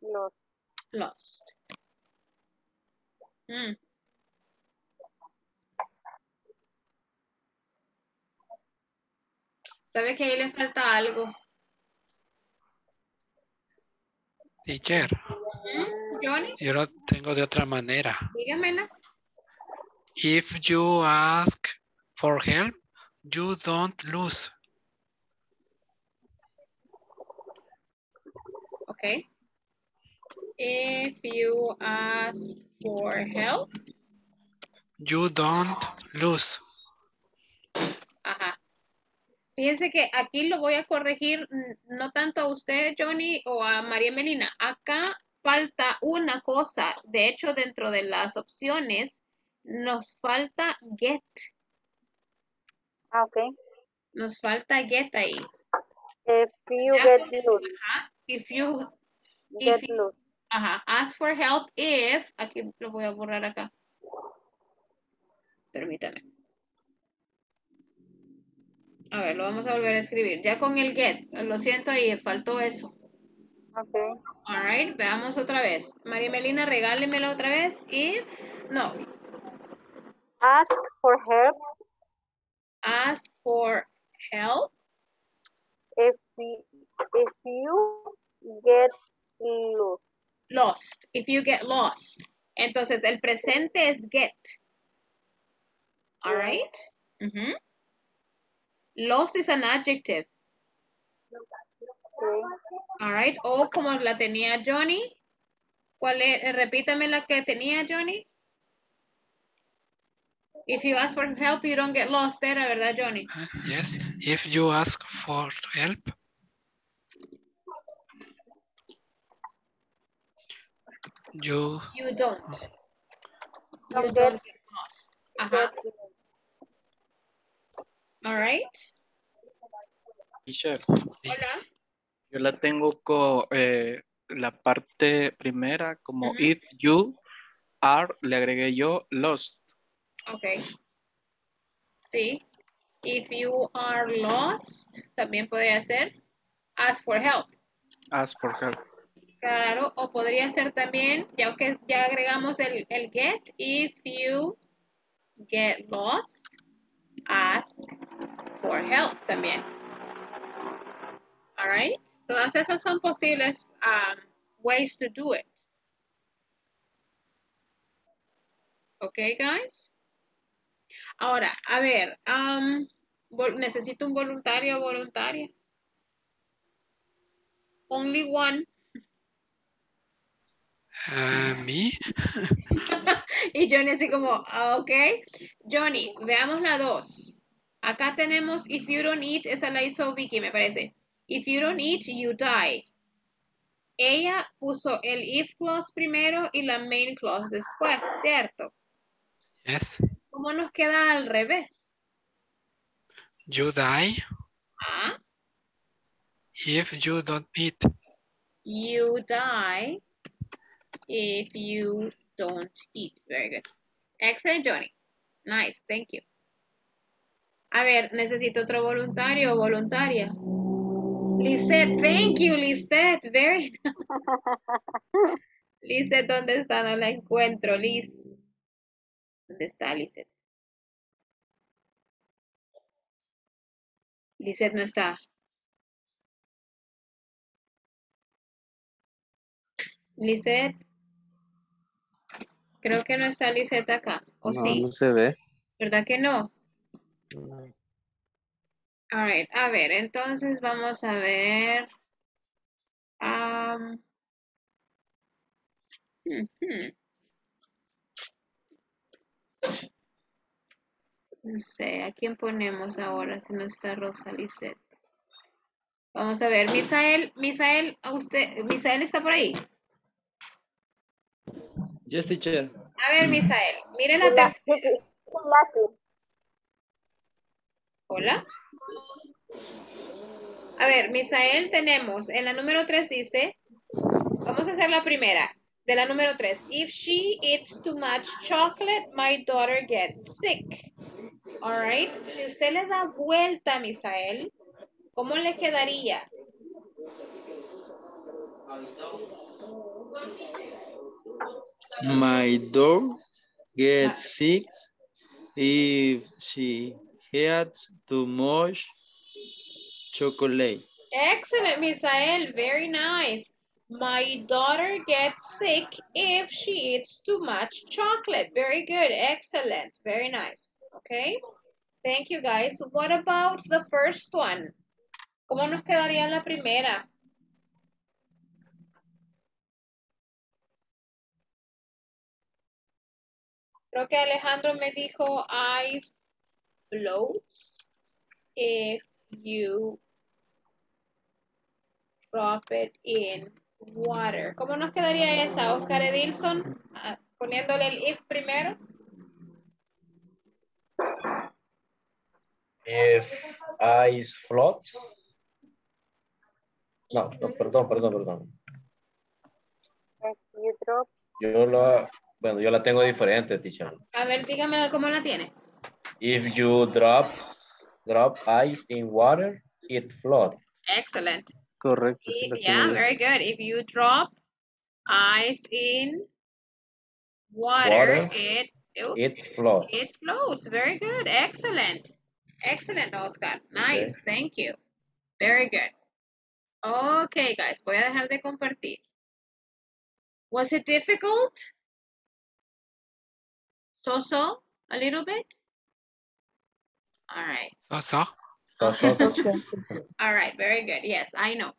Lost. Lost. Mm. ¿Sabes que ahí le falta algo? Teacher. ¿Mm? ¿Johnny? Yo lo tengo de otra manera. Dígamela. If you ask for help, you don't lose. Okay. If you ask for help, you don't lose. Ajá. Fíjense que aquí lo voy a corregir no tanto a usted, Johnny, o a María Emelina. Acá falta una cosa. De hecho, dentro de las opciones nos falta get. Ah, ok. Nos falta get ahí. If you get lose. Ajá. If you, if you lose. Ajá, ask for help if, aquí lo voy a borrar acá. Permítame. A ver, lo vamos a volver a escribir. Ya con el get, lo siento ahí, faltó eso. Ok. All right, veamos otra vez. María Emelina, regálemela otra vez. If, no. Ask for help. Ask for help. If, if you get lost. Lost. If you get lost. Entonces, el presente es get. All right. Mm-hmm. Lost is an adjective. Okay. All right. O como la tenía Johnny. ¿Cuál es? Repítame la que tenía Johnny. If you ask for help, you don't get lost. Era, ¿verdad, Johnny? Uh, yes. If you ask for help. You, you don't. You don't get lost. Ajá. All right. Teacher. Hola. Yo la tengo con eh, la parte primera, como uh-huh. If you are, le agregué yo lost. Ok. Sí. If you are lost, también podría ser ask for help. Ask for help. Claro, o podría ser también, ya que ya agregamos el, el get, if you get lost, ask for help también. All right. Todas esas son posibles um, ways to do it. Okay, guys. Ahora, a ver, um, necesito un voluntario o voluntaria. Only one. Uh, ¿mí? Y Johnny así como, ok. Johnny, veamos la dos. Acá tenemos if you don't eat, esa la hizo Vicky, me parece. If you don't eat, you die. Ella puso el if clause primero y la main clause después, ¿cierto? Yes. ¿Cómo nos queda al revés? You die. ¿Ah? If you don't eat. You die. If you don't eat. Very good. Excellent, Johnny. Nice. Thank you. A ver, necesito otro voluntario o voluntaria. Lissette, thank you, Lissette. Very nice. Lissette, ¿dónde está? No la encuentro, Liz. ¿Dónde está Lissette? Lissette no está. Lissette. Creo que no está Lissette acá, ¿o no, sí? No se ve. ¿Verdad que no? No. All right, a ver, entonces vamos a ver. Um, mm-hmm. No sé, ¿a quién ponemos ahora si no está Rosa Lissette? Vamos a ver, Misael, Misael, ¿a usted, Misael está por ahí? Yes, teacher. A ver, Misael, mire la tercera. Hola. A ver, Misael, tenemos en la número tres dice, vamos a hacer la primera. De la número tres. If she eats too much chocolate, my daughter gets sick. All right. Si usted le da vuelta, Misael, ¿cómo le quedaría? My dog gets ah. sick if she eats too much chocolate. Excellent, Misael. Very nice. My daughter gets sick if she eats too much chocolate. Very good. Excellent. Very nice. Okay. Thank you, guys. What about the first one? ¿Cómo nos quedaría la primera? Creo que Alejandro me dijo ice floats if you drop it in water. ¿Cómo nos quedaría esa, Oscar Edilson? Ah, poniéndole el if primero. If ice floats. No, no, perdón, perdón, perdón. If you drop. Yo la... Bueno, yo la tengo diferente, teacher. A ver, dígamela cómo la tiene. If you drop, drop ice in water, it floats. Excellent. Correcto. If, yeah, very good. If you drop ice in water, water it, oops, it floats. It floats. Very good. Excellent. Excellent, Oscar. Nice. Okay. Thank you. Very good. Okay, guys. Voy a dejar de compartir. Was it difficult? So, so, a little bit. All right. So, so. All right, very good. Yes, I know.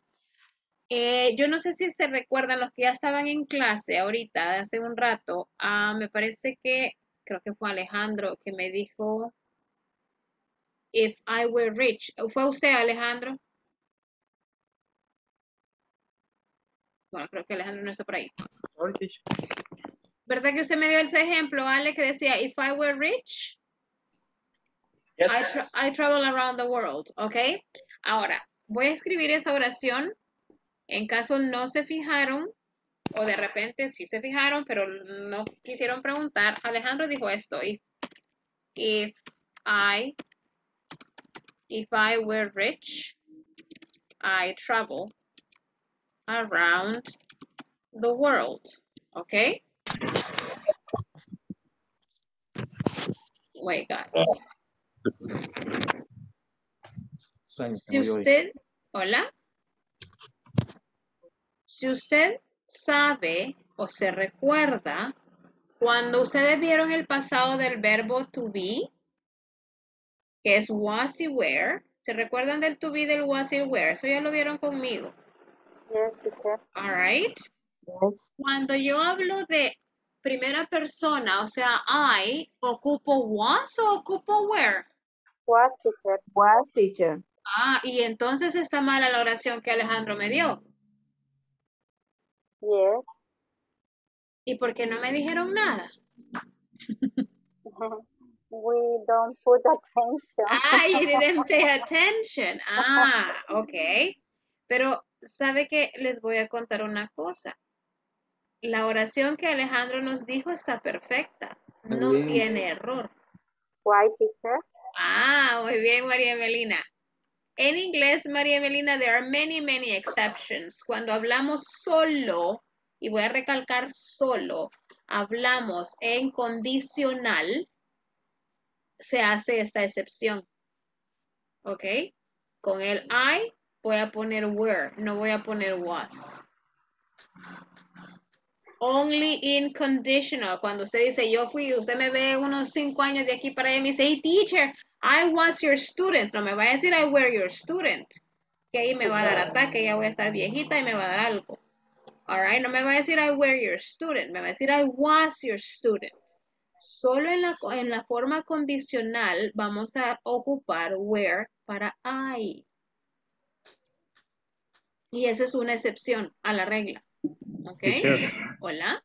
Eh, yo no sé si se recuerdan los que ya estaban en clase ahorita, hace un rato. Uh, me parece que, creo que fue Alejandro que me dijo, if I were rich. ¿Fue usted, Alejandro? Bueno, creo que Alejandro no está por ahí. ¿Verdad que usted me dio ese ejemplo, Ale, que decía, if I were rich, yes. I, tra I travel around the world, ¿ok? Ahora, voy a escribir esa oración, en caso no se fijaron, o de repente sí se fijaron, pero no quisieron preguntar. Alejandro dijo esto, if, if I, if I were rich, I travel around the world, ¿ok? Wait, guys. Si usted, hola, si usted sabe o se recuerda, cuando ustedes vieron el pasado del verbo to be, que es was y were, ¿se recuerdan del to be del was y were? Eso ya lo vieron conmigo. All right. Cuando yo hablo de primera persona, o sea, I, ¿ocupo was o ocupo where? Was, teacher. Was, teacher. Ah, y entonces está mala la oración que Alejandro me dio. Yes. ¿Y por qué no me dijeron nada? We don't put attention. Ah, you didn't pay attention. Ah, ok. Pero, ¿sabe qué? Les voy a contar una cosa. La oración que Alejandro nos dijo está perfecta. No mm. tiene error. Why, teacher? Ah, muy bien, María Emelina. En inglés, María Emelina, there are many, many exceptions. Cuando hablamos solo, y voy a recalcar solo, hablamos en condicional, se hace esta excepción. ¿Ok? Con el I voy a poner were, no voy a poner was. Only in conditional. Cuando usted dice, yo fui, usted me ve unos cinco años de aquí para allá y me dice, hey, teacher, I was your student. No me va a decir, I were your student. Que ahí me va a dar ataque, ya voy a estar viejita y me va a dar algo. All right, no me va a decir, I were your student. Me va a decir, I was your student. Solo en la, en la forma condicional vamos a ocupar were para I. Y esa es una excepción a la regla. Ok, teacher. Hola.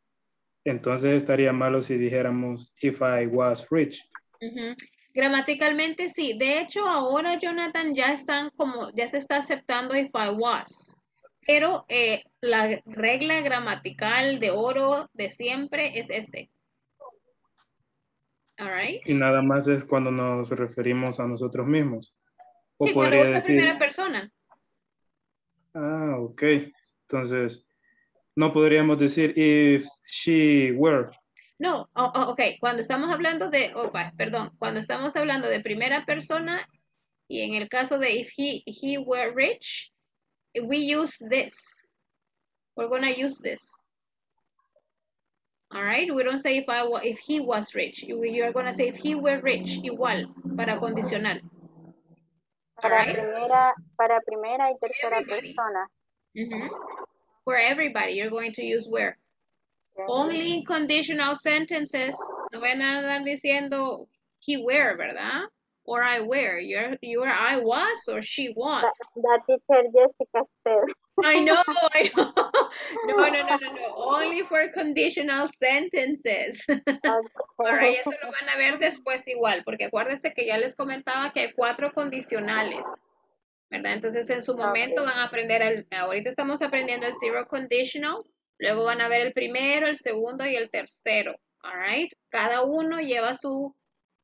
Entonces estaría malo si dijéramos if I was rich. Uh-huh. Gramaticalmente sí. De hecho, ahora Jonathan ya están como, ya se está aceptando if I was. Pero eh, la regla gramatical de oro de siempre es este. All right. Y nada más es cuando nos referimos a nosotros mismos. O sí, podría cuando decir... primera persona. Ah, ok. Entonces, no podríamos decir if she were. No, oh, oh, ok. Cuando estamos hablando de, oh, perdón, cuando estamos hablando de primera persona y en el caso de if he, he were rich, we use this. We're gonna use this. All right. We don't say if I if he was rich. You're gonna say if he were rich. Igual para condicional. All para right. Primera, para primera y tercera everybody. Persona. Mm-hmm. For everybody, you're going to use where. Yeah. Only in conditional sentences. No van a andar diciendo he were, ¿verdad? Or I were, your, your I was, or she was. That, that teacher Jessica said. I know, I know. No, no, no, no, no. Only for conditional sentences. Ahora, eso lo van a ver después igual, porque acuérdense que ya les comentaba que hay cuatro condicionales, ¿verdad? Entonces, en su momento okay. van a aprender, el, ahorita estamos aprendiendo el zero conditional, luego van a ver el primero, el segundo y el tercero, all right? Cada uno lleva su...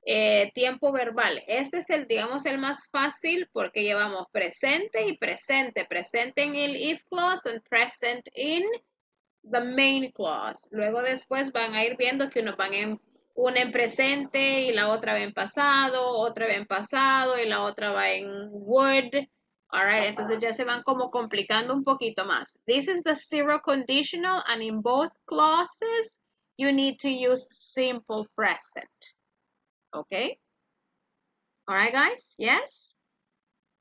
Eh, tiempo verbal. Este es el, digamos, el más fácil porque llevamos presente y presente. Presente en el if clause and present in the main clause. Luego después van a ir viendo que unos van en, una en presente y la otra va en pasado, otra va en pasado y la otra va en would. All right, entonces ya se van como complicando un poquito más. This is the zero conditional and in both clauses you need to use simple present. Okay. All right, guys. Yes.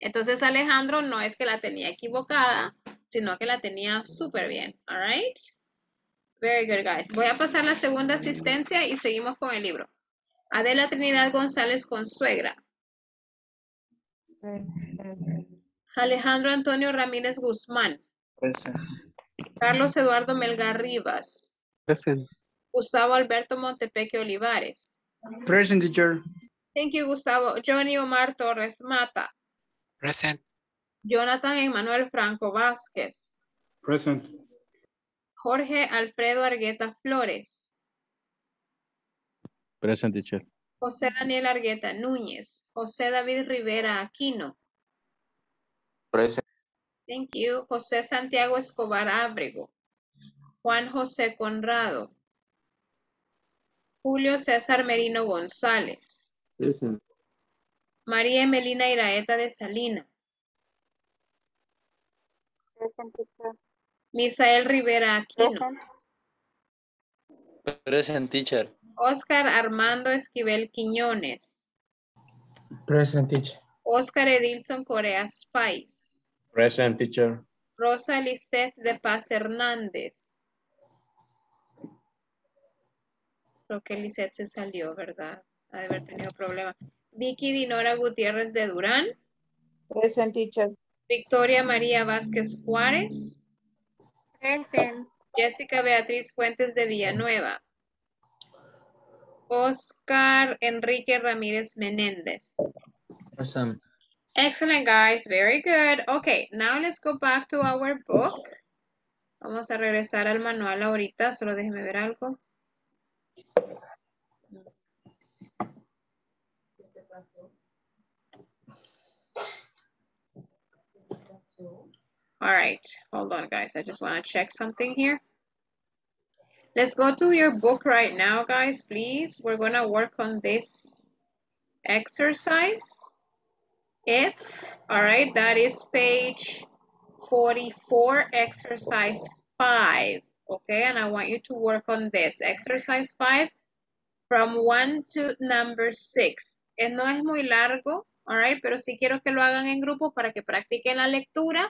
Entonces, Alejandro no es que la tenía equivocada, sino que la tenía súper bien. All right. Very good, guys. Voy a pasar la segunda asistencia y seguimos con el libro. Adela Trinidad González Consuegra. Alejandro Antonio Ramírez Guzmán. Present. Carlos Eduardo Melgar Rivas. Present. Gustavo Alberto Montepeque Olivares. Present, teacher. Thank you, Gustavo. Johnny Omar Torres Mata. Present. Jonathan Emanuel Franco Vázquez. Present. Jorge Alfredo Argueta Flores. Present, teacher. José Daniel Argueta Núñez. José David Rivera Aquino. Present. Thank you. José Santiago Escobar Ábrego. Juan José Conrado. Julio César Merino González. Present. María Emelina Iraeta de Salinas. Present, teacher. Misael Rivera Aquino. Present. Present, teacher. Oscar Armando Esquivel Quiñones. Present, teacher. Oscar Edilson Correa Spice. Present, teacher. Rosa Lissette de Paz Hernández. Creo que Lissette se salió, ¿verdad? Ha de haber tenido problemas. Vicky Dinora Gutierrez de Durán. Present, teacher. Victoria María Vázquez Juárez. Present. Jessica Beatriz Fuentes de Villanueva. Oscar Enrique Ramírez Menéndez. Present. Excellent, guys. Very good. Okay, now let's go back to our book. Vamos a regresar al manual ahorita. Solo déjeme ver algo. All right, hold on, guys. I just want to check something here. Let's go to your book right now, guys, please. We're going to work on this exercise. If, all right, that is page forty-four, exercise five. Okay, and I want you to work on this. Exercise five from one to number six. No es muy largo, all right, pero sí quiero que lo hagan en grupo para que practiquen la lectura,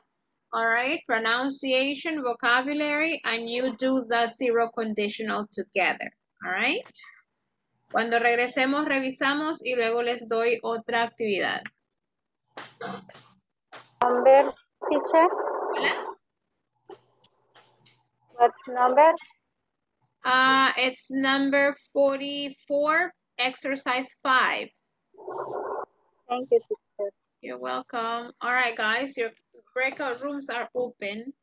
all right, pronunciation, vocabulary, and you do the zero conditional together, all right. Cuando regresemos, revisamos y luego les doy otra actividad. Number, teacher. Hola. What's number? Uh, it's number forty-four, exercise five. Thank you, teacher. You're welcome. All right, guys, your breakout rooms are open.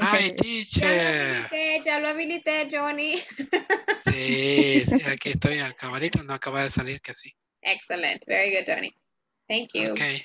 Ay, teacher. Ya lo habilité, ya lo habilité, Johnny. Sí, sí, aquí estoy a cabalito, no acaba de salir que sí. Excellent, very good, Johnny. Thank you. Okay.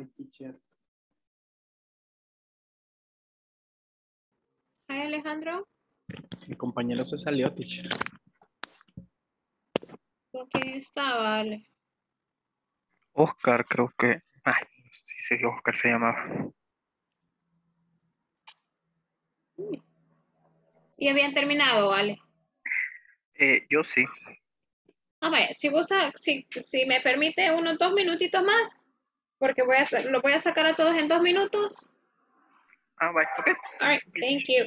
Hi, teacher. Hi, Alejandro. Mi compañero se salió, teacher. ¿Con quién estaba, Ale? Oscar, creo que... Ay, sí, sí, Oscar se llamaba. ¿Y habían terminado, Ale? Eh, yo sí. Ah, vaya, si, vos, si, si me permite unos dos minutitos más, porque voy a, lo voy a sacar a todos en dos minutos. Ah, vaya, ok. All right, thank you.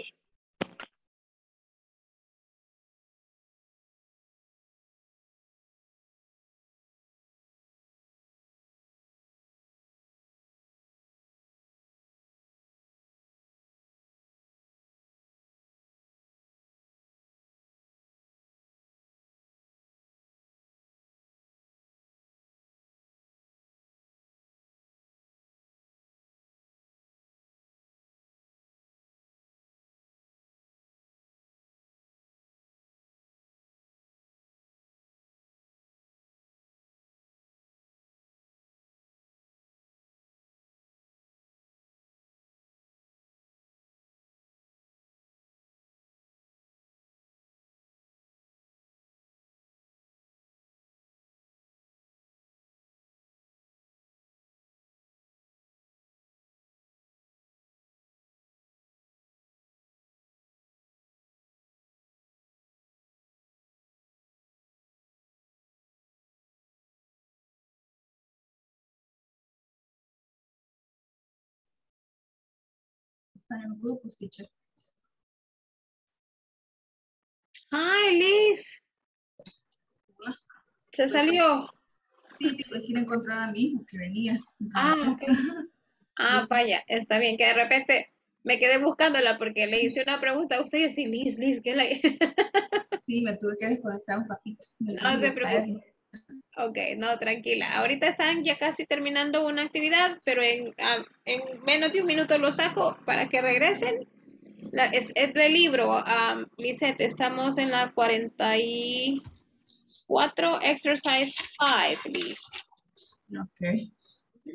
En los grupos, teacher. ¡Ay, Liz! Hola. ¿Se salió? Sí, te quiero encontrar a mi hijo que venía. Ah, okay. Ah, vaya, está bien, que de repente me quedé buscándola porque le hice una pregunta a usted y así, Liz, Liz, ¿qué es la? Sí, me tuve que desconectar un ratito. No se preocupe. Ok, no, tranquila. Ahorita están ya casi terminando una actividad, pero en, en menos de un minuto lo saco para que regresen. La, es, es del libro, um, Lissette, estamos en la cuarenta y cuatro, exercise five, Liz. Ok.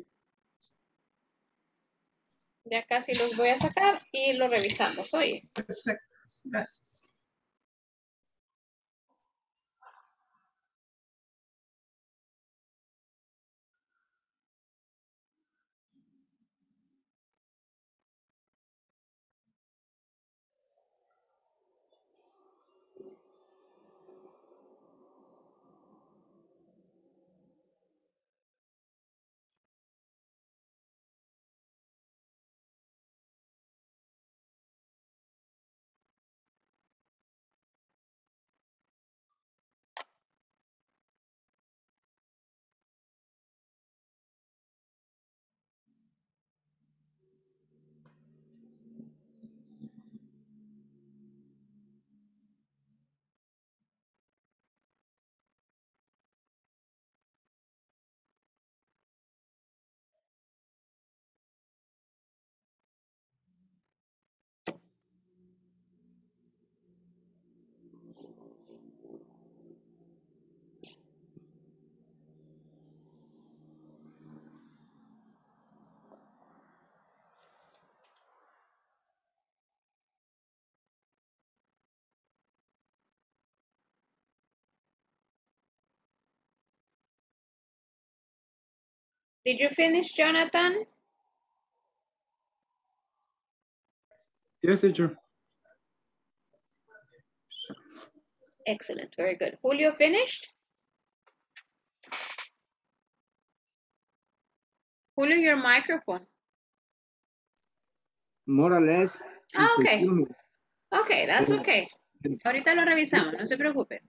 Ya casi los voy a sacar y lo revisamos, oye. Perfecto, gracias. Did you finish, Jonathan? Yes, teacher. Excellent, very good. Julio, finished? Julio, your microphone. More or less. Ah, okay. Okay, that's okay. Ahorita lo revisamos, no se preocupe.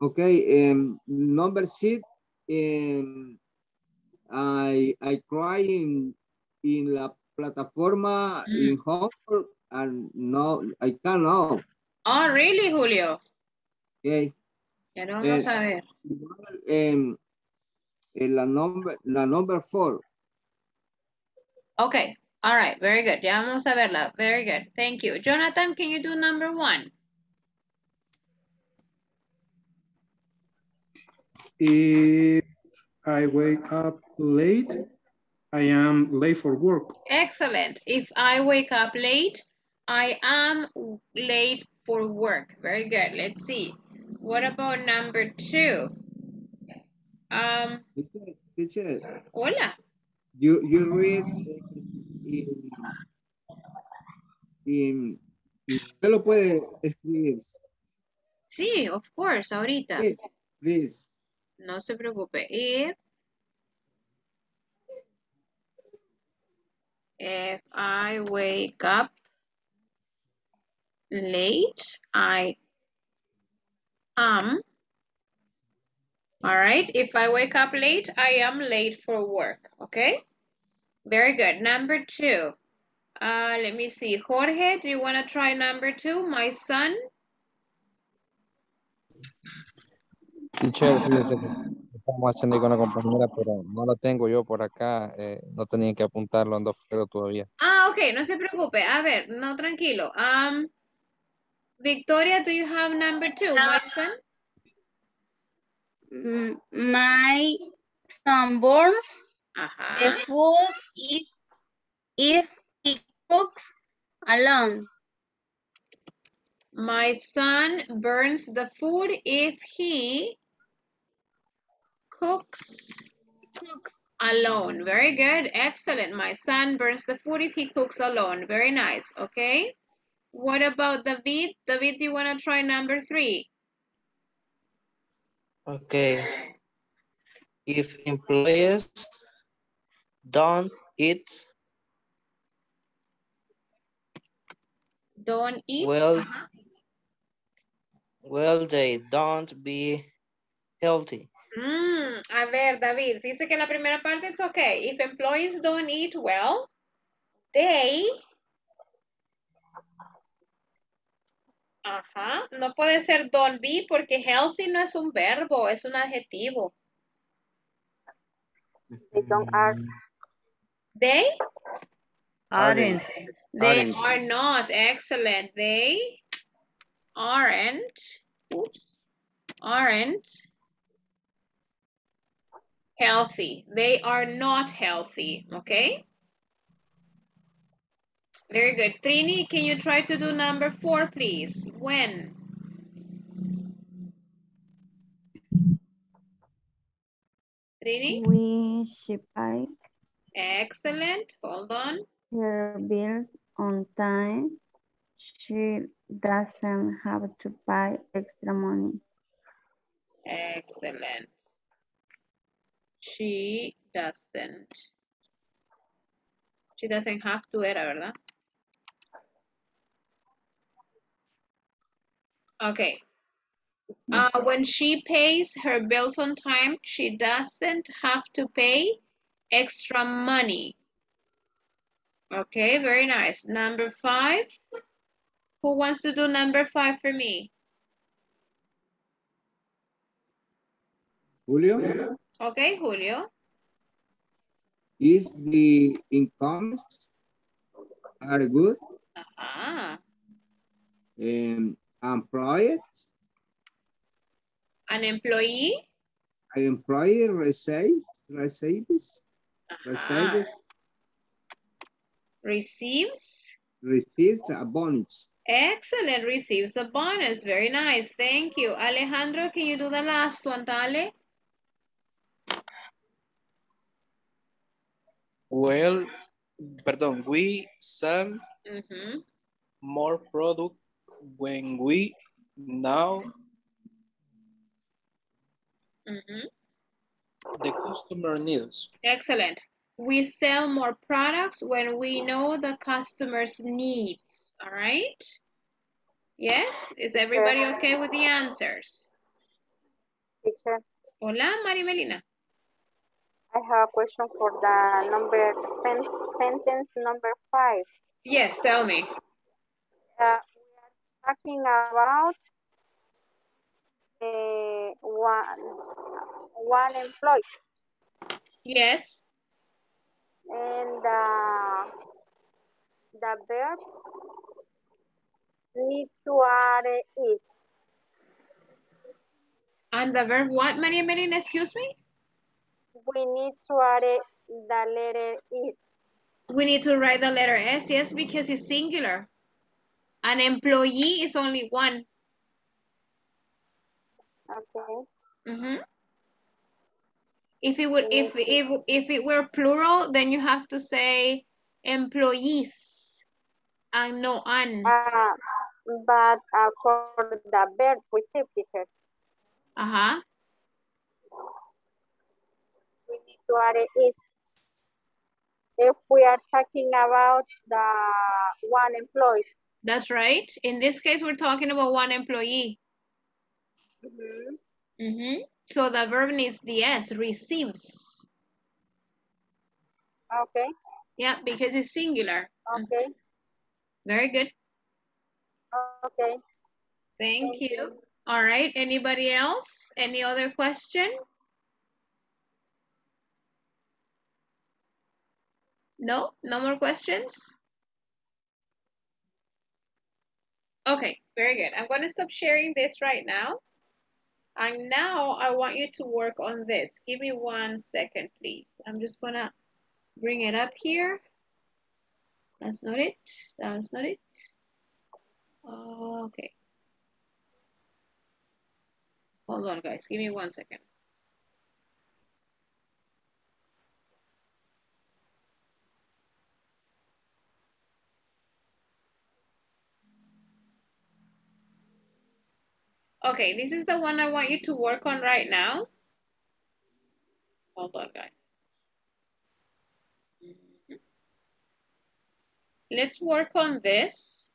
Okay, um, number six. Um, I I try in in la plataforma mm. in homework and no I cannot. Oh really, Julio? Okay. Ya no vamos eh, a ver. Um, la number la number four. Okay. All right. Very good. Ya vamos a verla. Very good. Thank you, Jonathan. Can you do number one? If I wake up late, I am late for work. Excellent. If I wake up late, I am late for work. Very good. Let's see. What about number two? Um, teacher, teacher. Hola. You, you read in, in, in, ¿usted lo puede escribir? Sí, of course, ahorita. Please. Please. No se preocupe. If, if I wake up late, I am. All right. If I wake up late, I am late for work. Okay. Very good. Number two. Uh, let me see. Jorge, do you want to try number two? My son. Teacher, fíjese que estamos haciendo con la compañera, pero no la tengo yo por acá, eh, no tenía que apuntarlo, ando fuera todavía. Ah, ok, no se preocupe, a ver, no, tranquilo. Um, Victoria, do you have number two, my son? My son burns, uh-huh. The food is if he cooks alone. My son burns the food if he cooks cooks alone. Very good. Excellent. My son burns the food if he cooks alone. Very nice. Okay. What about David? David, do you want to try number three? Okay. If employees don't eat. Don't eat? Well, uh-huh. Well, they don't be healthy. Mm, a ver, David, dice que en la primera parte it's okay. If employees don't eat well, they... Ajá, no puede ser don't be porque healthy no es un verbo, es un adjetivo. They don't act. They? Aren't. They aren't. Are not. Excellent. They... Aren't, oops, aren't healthy. They are not healthy, okay? Very good. Trini, can you try to do number four, please? When? Trini? When she pays. Excellent. Hold on. Her bills on time. She doesn't have to buy extra money. Excellent. She doesn't. She doesn't have to, era, ¿verdad? Okay. Uh, when she pays her bills on time, she doesn't have to pay extra money. Okay, very nice. Number five. Who wants to do number five for me? Julio. Okay, Julio. Is the incomes are good? Uh-huh. Um, employed? An employee? An employee receive, receives? Uh-huh. Receives? Receives? Receives a bonus. Excellent. Receives a bonus. Very nice. Thank you. Alejandro, can you do the last one, Dale? Well, pardon, we sell mm-hmm. more product when we know mm-hmm. the customer needs. Excellent. We sell more products when we know the customer's needs, all right? Yes? Is everybody okay with the answers? Teacher. Hola, María Emelina. I have a question for the number sen sentence number five. Yes, tell me. Uh, we are talking about uh, one, one employee. Yes. And uh, the verbs need to add it. And the verb what, María Emelina, excuse me? We need to add it. the letter S. We need to write the letter S, yes, because it's singular. An employee is only one. Okay. Mm-hmm. If it would, if if if it were plural, then you have to say employees and no an. Uh, but uh, for the verb, we still prefer. Uh huh. We need to add it is. If we are talking about the one employee. That's right. In this case, we're talking about one employee. Mm-hmm. Mm-hmm. So the verb needs the S, receives. Okay. Yeah, because it's singular. Okay. Very good. Okay. Thank, Thank you. you. All right. Anybody else? Any other question? No? No more questions? Okay. Very good. I'm going to stop sharing this right now. And now I want you to work on this. Give me one second, please. I'm just going to bring it up here. That's not it. That's not it. Okay. Hold on, guys. Give me one second. Okay, this is the one I want you to work on right now. Hold on, guys. Mm-hmm. Let's work on this.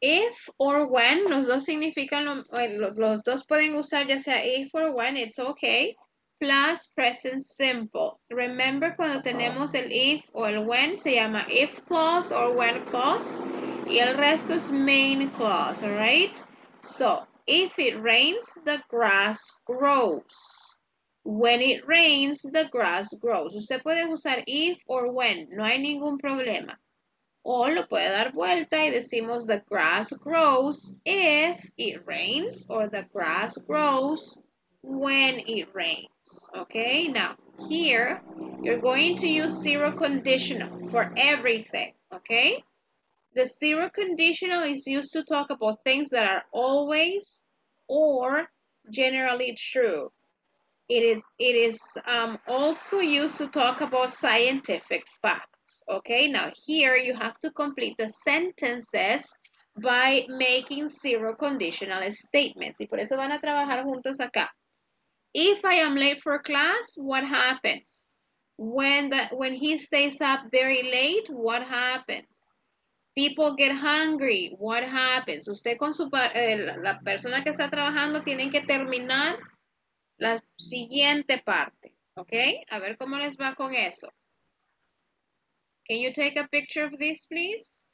If or when, los dos significan, lo, los dos pueden usar ya sea if or when, it's okay. Plus present simple. Remember cuando tenemos el if o el when, se llama if clause or when clause. Y el resto es main clause, all right? So, if it rains, the grass grows. When it rains, the grass grows. Usted puede usar if or when. No hay ningún problema. O lo puede dar vuelta y decimos the grass grows if it rains or the grass grows when it rains. Okay, now here you're going to use zero conditional for everything. Okay. The zero conditional is used to talk about things that are always or generally true. It is, it is um, also used to talk about scientific facts. Okay, now here you have to complete the sentences by making zero conditional statements. Y por eso van a trabajar juntos acá. If I am late for class, what happens? When, the, when he stays up very late, what happens? People get hungry. What happens? Usted con su, eh, la persona que está trabajando tienen que terminar la siguiente parte. ¿Ok? A ver cómo les va con eso. Can you take a picture of this, please?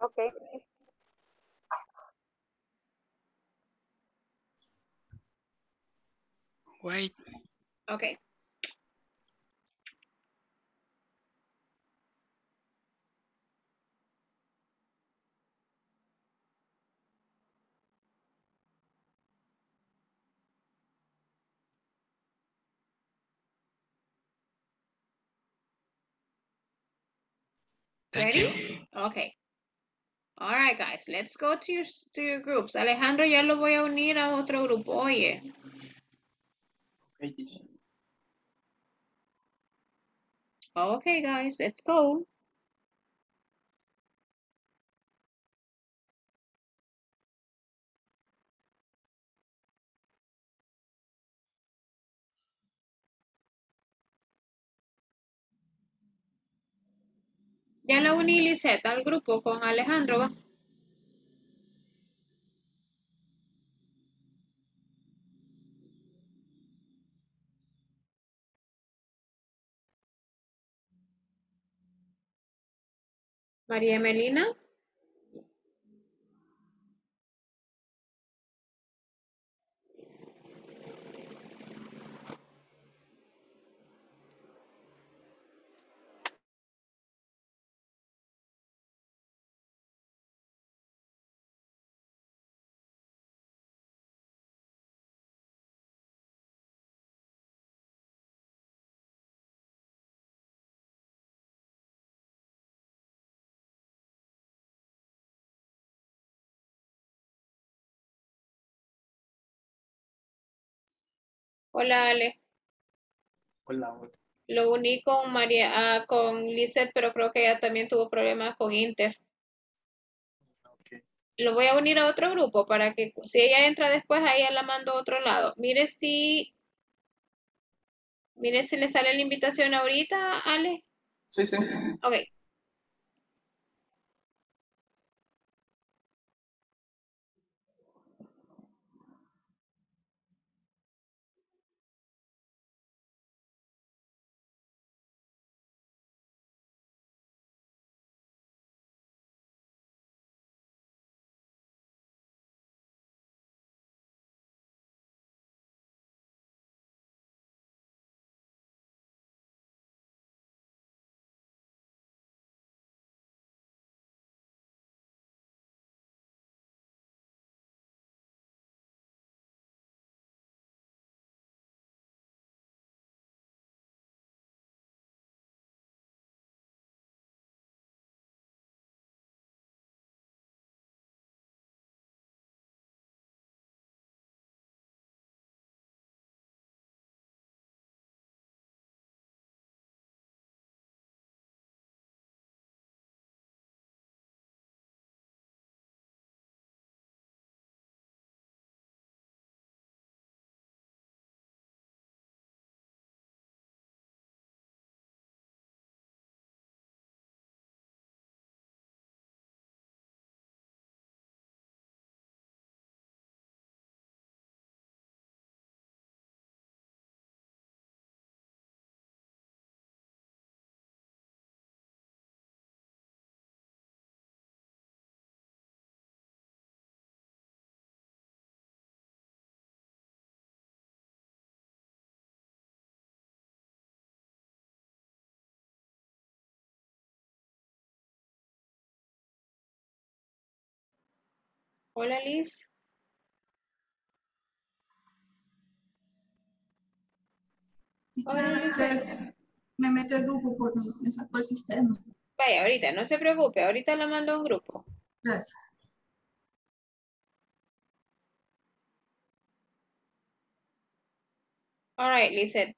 Ok. Wait. Ok. Thank Ready? You. Okay. All right, guys. Let's go to your to your groups. Alejandro, ya lo voy a unir a otro grupo. Oye. Okay, teacher. Okay, guys. Let's go. Ya la uní Lissette al grupo con Alejandro, ¿va? María Emelina. Hola, Ale. Hola. Lo uní con María, uh, con Lissette, pero creo que ella también tuvo problemas con Inter. Okay. Lo voy a unir a otro grupo para que si ella entra después, a ella la mando a otro lado. Mire si, mire si le sale la invitación ahorita, Ale. Sí, sí. Ok. Hola, Liz. Hola. Me meto al grupo porque me sacó el sistema. Vaya, ahorita, no se preocupe, ahorita la mando a un grupo. Gracias. All right, Lissette.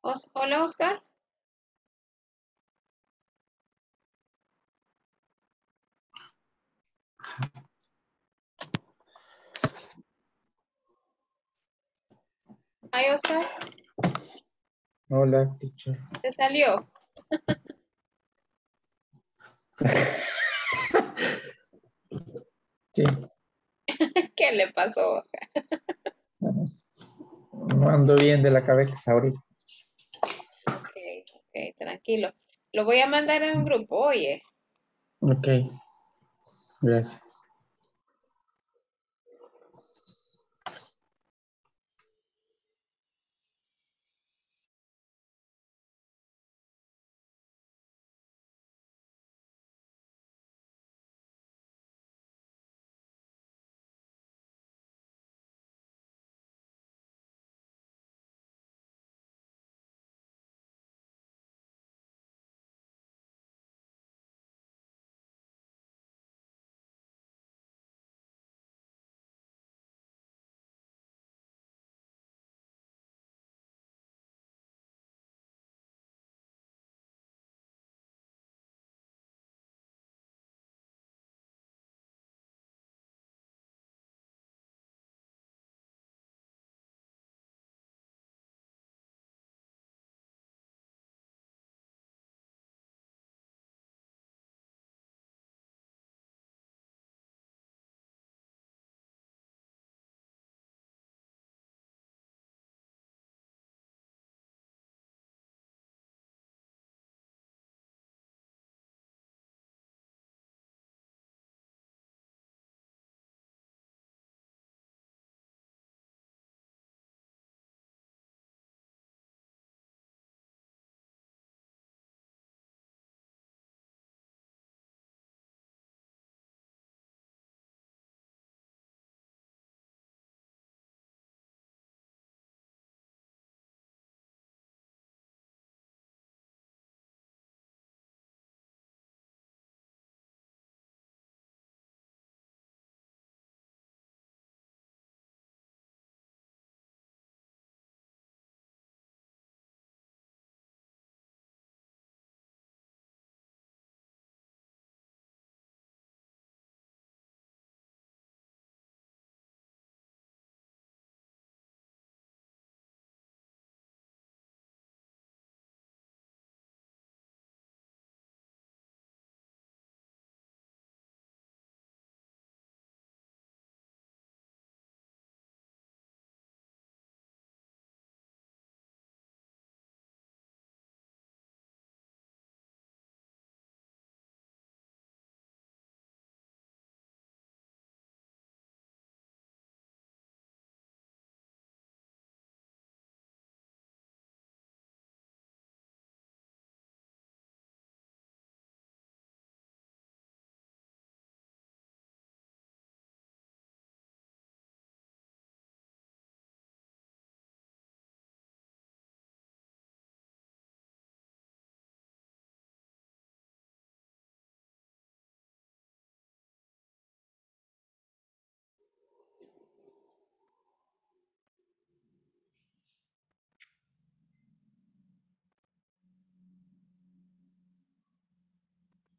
Os, hola, Oscar. Hi, Oscar. Hola, teacher. ¿Te salió? Sí. ¿Qué le pasó, Oscar? No ando bien de la cabeza ahorita. Ok, ok, tranquilo. Lo voy a mandar a un grupo, oye. Ok, gracias.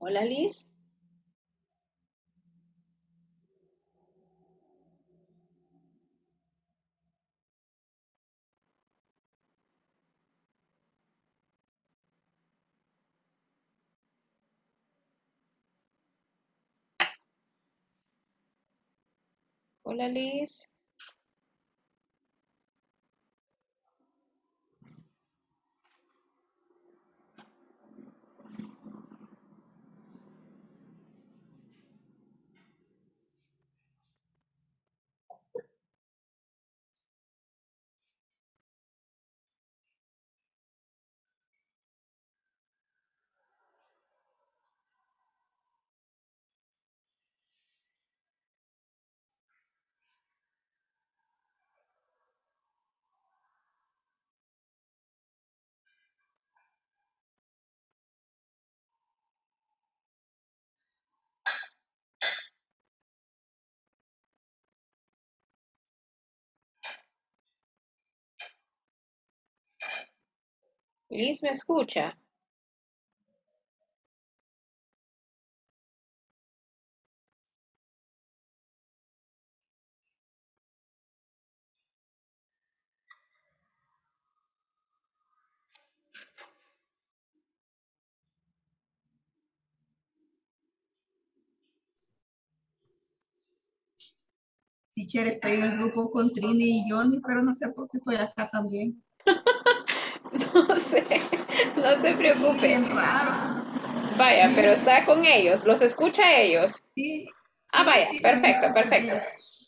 Hola, Liz. Hola, Liz. Liz, ¿me escucha? Teacher, estoy en el grupo con Trini y Johnny, pero no sé por qué estoy acá también. No sé, no se preocupen. Es raro. Vaya, pero está con ellos, los escucha a ellos. Sí. Ah, vaya, sí, perfecto, sí, perfecto.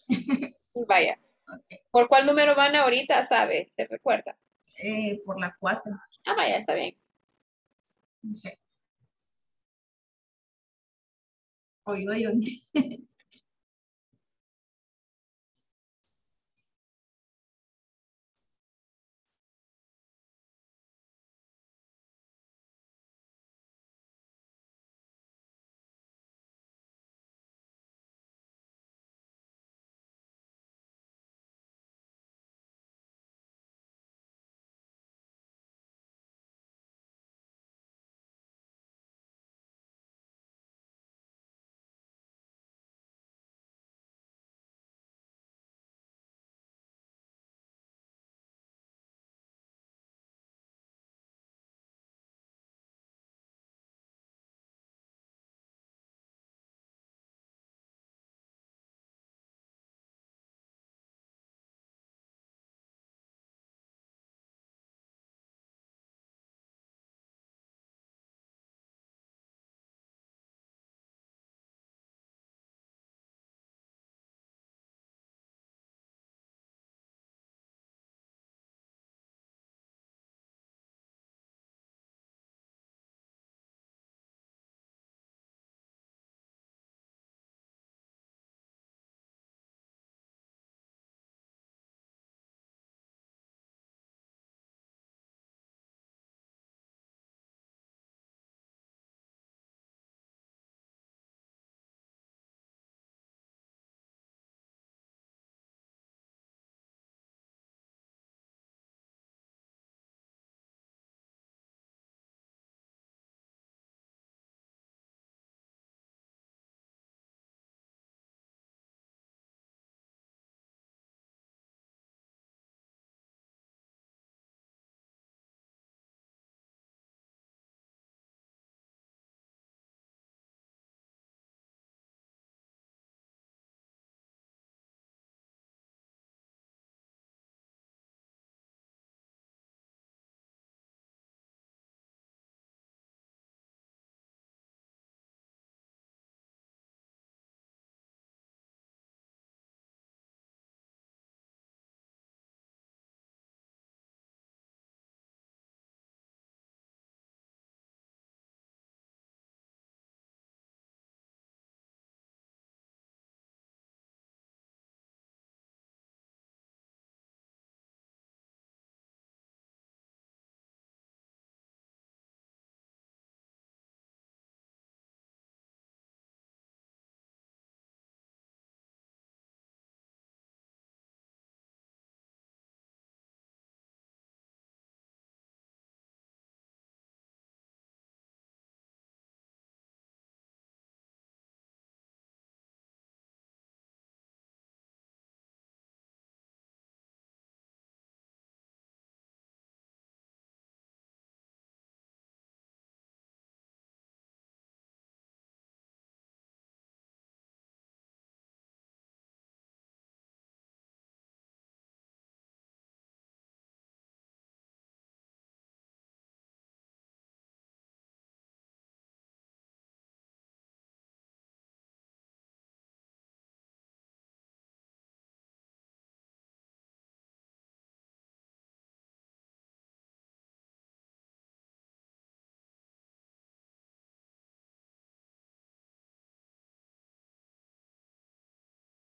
perfecto. Vaya. Okay. ¿Por cuál número van ahorita, sabe? ¿Se recuerda? Eh, por la cuatro. Ah, vaya, está bien. Okay. Oye, oye, oye.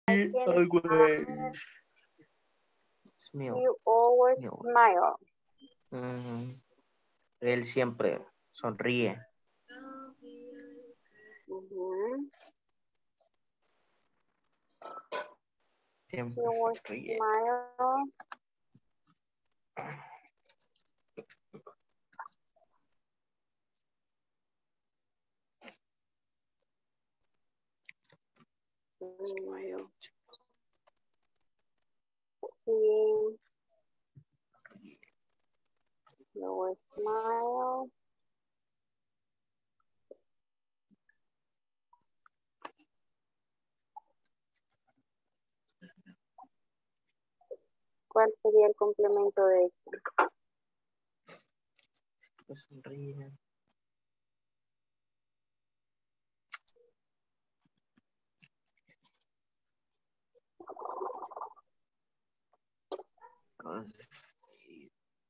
You always smile. You always smile. Mm-hmm. Él siempre sonríe. Mm-hmm. Siempre sonríe. Smile. número ocho. No smile. ¿Cuál sería el complemento de esto? Pues sonríe.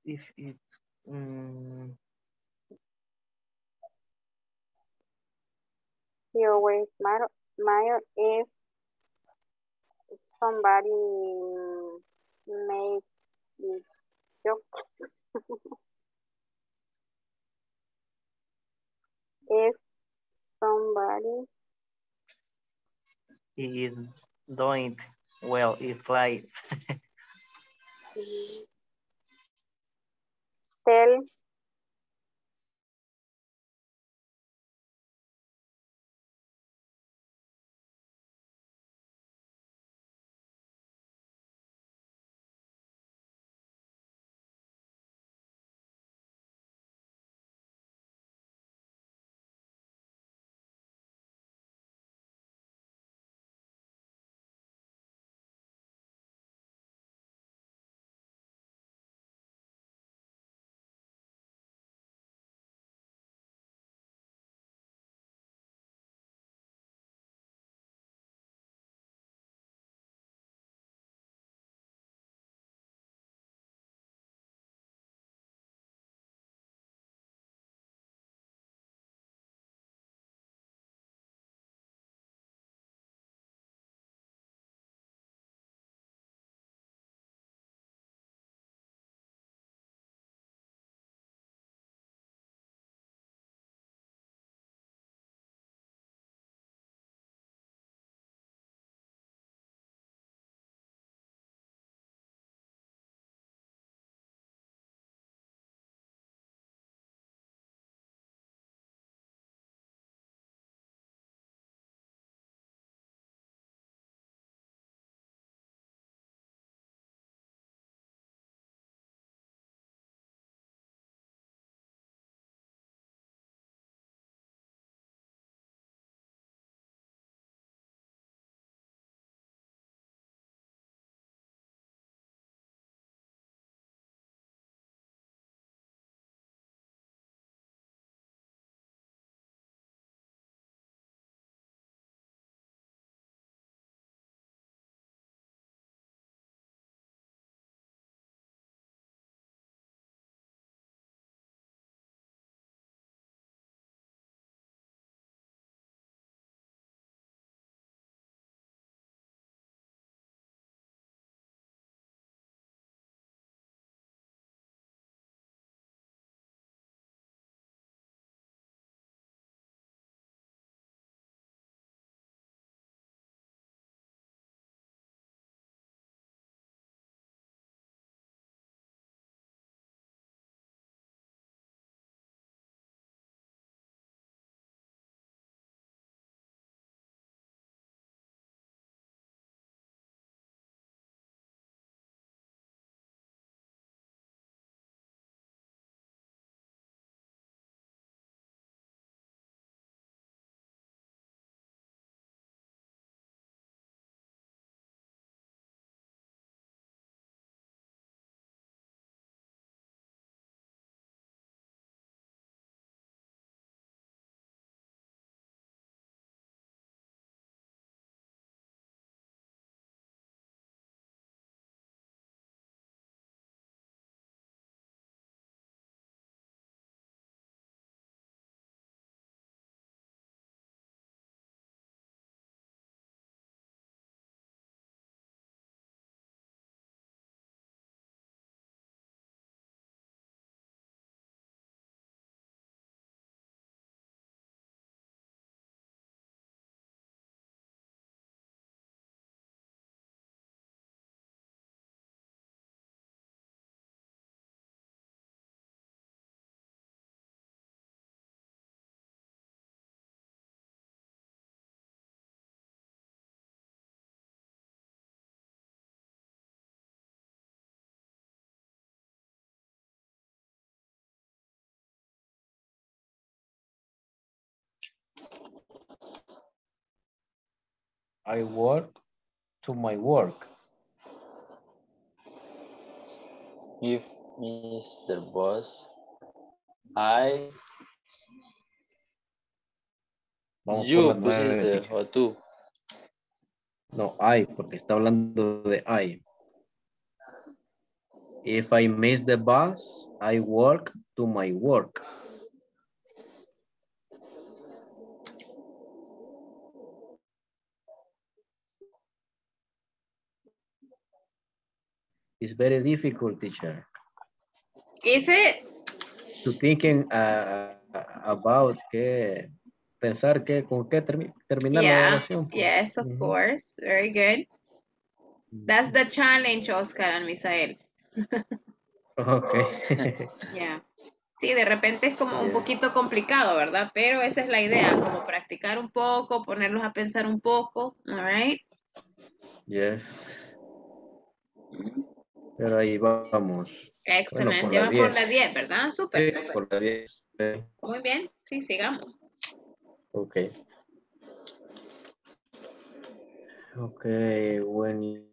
If it um... you always smile, smile if somebody make jokes. If somebody is doing well, it's like tell I walk to my work. If Mister Boss, I... Vamos you pusiste o tú. No, I, porque está hablando de I. If I miss the bus, I walk to my work. It's very difficult, teacher. Is it? To thinking uh, about que pensar que con que termi terminar yeah. la oración. Pues. Yes, of mm-hmm. course. Very good. That's the challenge, Oscar and Misael. Okay. Yeah. Sí, de repente es como yeah. un poquito complicado, ¿verdad? Pero esa es la idea, como practicar un poco, ponerlos a pensar un poco, all right? Yes. Pero ahí vamos. Excelente, bueno, llevan por la diez, ¿verdad? Súper, sí, súper. Por la diez. Muy bien, sí, sigamos. Ok. Ok, bueno.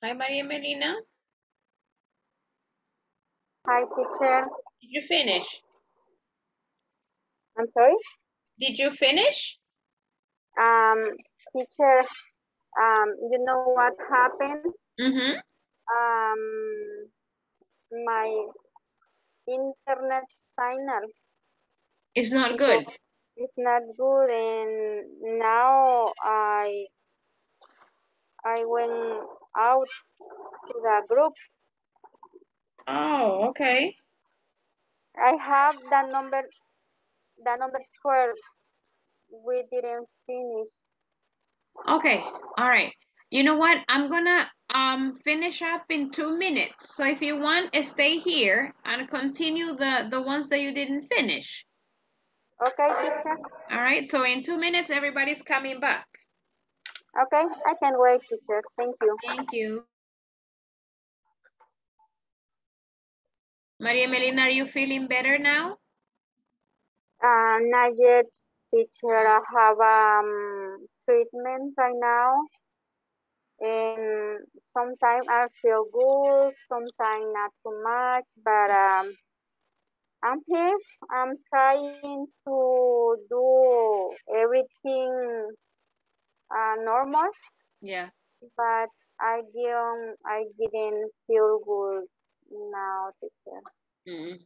Hi, Maria Melina. Hi, teacher. Did you finish? I'm sorry? Did you finish? Um, teacher, um, you know what happened? Mm-hmm. Um, my internet signal. It's not good. It's not good, and now I, I went out to the group. Oh, okay. I have the number, the number twelve. We didn't finish. Okay, all right. You know what? I'm gonna um finish up in two minutes. So if you want, stay here and continue the the ones that you didn't finish. Okay, teacher. All right. So in two minutes, everybody's coming back. Okay, I can wait, teacher. Thank you. Thank you. Maria Melina, are you feeling better now? Uh, not yet, teacher. I have um, treatment right now. And sometimes I feel good, sometimes not too much, but um, I'm here. I'm trying to do everything uh, normal. Yeah. But I didn't, I didn't feel good. No, teacher. Mm-hmm.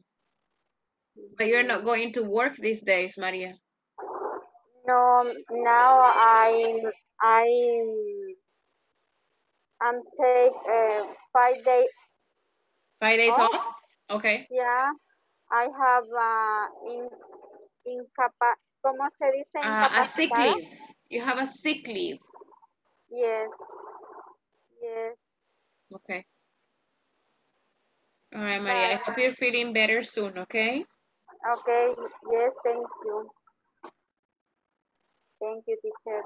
But you're not going to work these days, Maria. No, now I'm I'm I'm take a five day. Five days off. off? Okay. Yeah, I have uh in incapa. ¿Cómo se dice? Uh, a sick leave. You have a sick leave. Yes. Yes. Okay. All right, Maria, I hope you're feeling better soon, okay? Okay, yes, thank you. Thank you, teacher.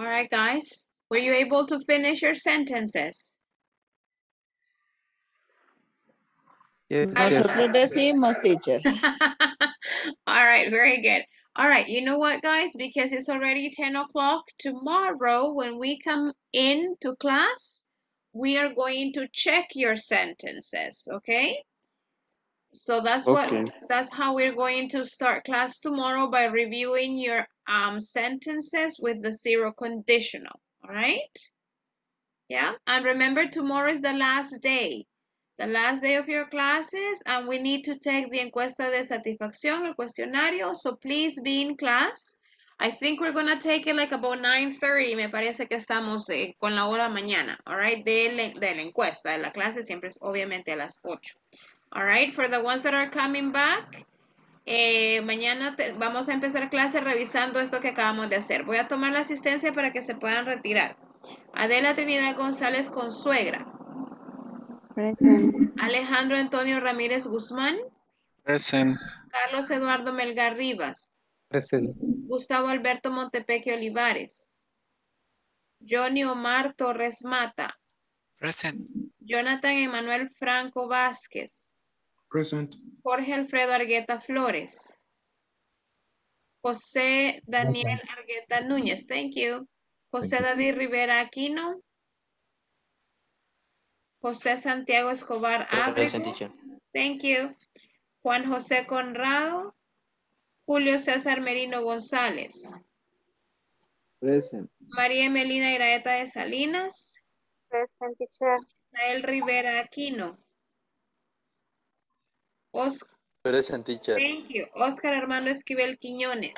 All right, guys, were you able to finish your sentences? Yes, Nosotros decimos, teacher. All right, very good. All right, you know what, guys? Because it's already ten o'clock, tomorrow when we come in to class, we are going to check your sentences, okay? So that's okay. what that's how we're going to start class tomorrow, by reviewing your um sentences with the zero conditional. All right? Yeah, and remember, tomorrow is the last day. The last day of your classes, and we need to take the encuesta de satisfacción, el cuestionario, so please be in class. I think we're going to take it like about nine thirty, me parece que estamos eh, con la hora mañana, all right, de la, de la encuesta, de la clase siempre es obviamente a las ocho. All right, for the ones that are coming back, eh, mañana te, vamos a empezar clase revisando esto que acabamos de hacer. Voy a tomar la asistencia para que se puedan retirar. Adela Trinidad González Consuegra. Present. Alejandro Antonio Ramírez Guzmán. Present. Carlos Eduardo Melgar Rivas. Present. Gustavo Alberto Montepeque Olivares. Johnny Omar Torres Mata. Present. Jonathan Emanuel Franco Vázquez. Present. Jorge Alfredo Argueta Flores. José Daniel Argueta Núñez. Thank you. José David Rivera Aquino. José Santiago Escobar Ábrego. Thank you. Juan José Conrado. Julio César Merino González. Present. María Emelina Iraeta de Salinas. Present, teacher. Misael Rivera Aquino. Oscar. Present, teacher. Thank you. Oscar Armando Esquivel Quiñones.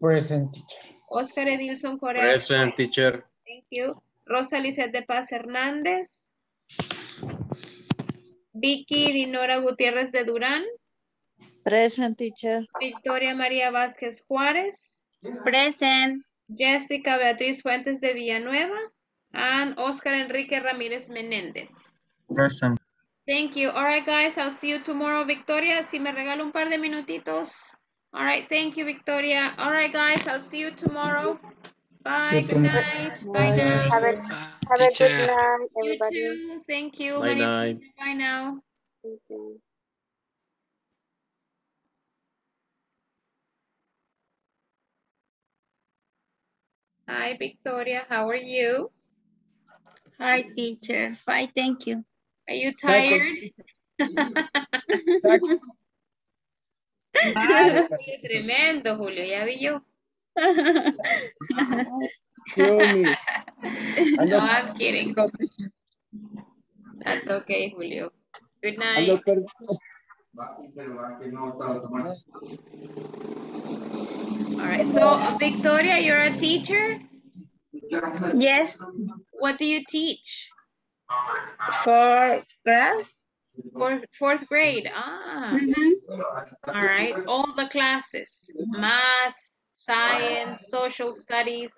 Present, teacher. Oscar Edilson Correa Spice. Present, teacher. Thank you. Rosa Lissette de Paz Hernández. Vicky Dinora Gutierrez de Durán. Present, teacher. Victoria María Vázquez Juárez. Present. Jessica Beatriz Fuentes de Villanueva. And Oscar Enrique Ramírez Menéndez. Present. Thank you. All right, guys. I'll see you tomorrow, Victoria. Si me regalo un par de minutitos. All right. Thank you, Victoria. All right, guys. I'll see you tomorrow. Bye. Good night. Bye, night. Have a, have a good night, everybody. You too. Thank you. Bye, night. Bye now. Thank you. Hi, Victoria. How are you? Hi, teacher. Fine, thank you. Are you tired? Ah, Julio, tremendo, Julio. Ya vi yo. No, I'm kidding. That's okay, Julio. Good night. All right. So, Victoria, you're a teacher? Yes. What do you teach? Fourth grade. Fourth, fourth grade. Ah. Mm-hmm. All right. All the classes. Math, science, social studies.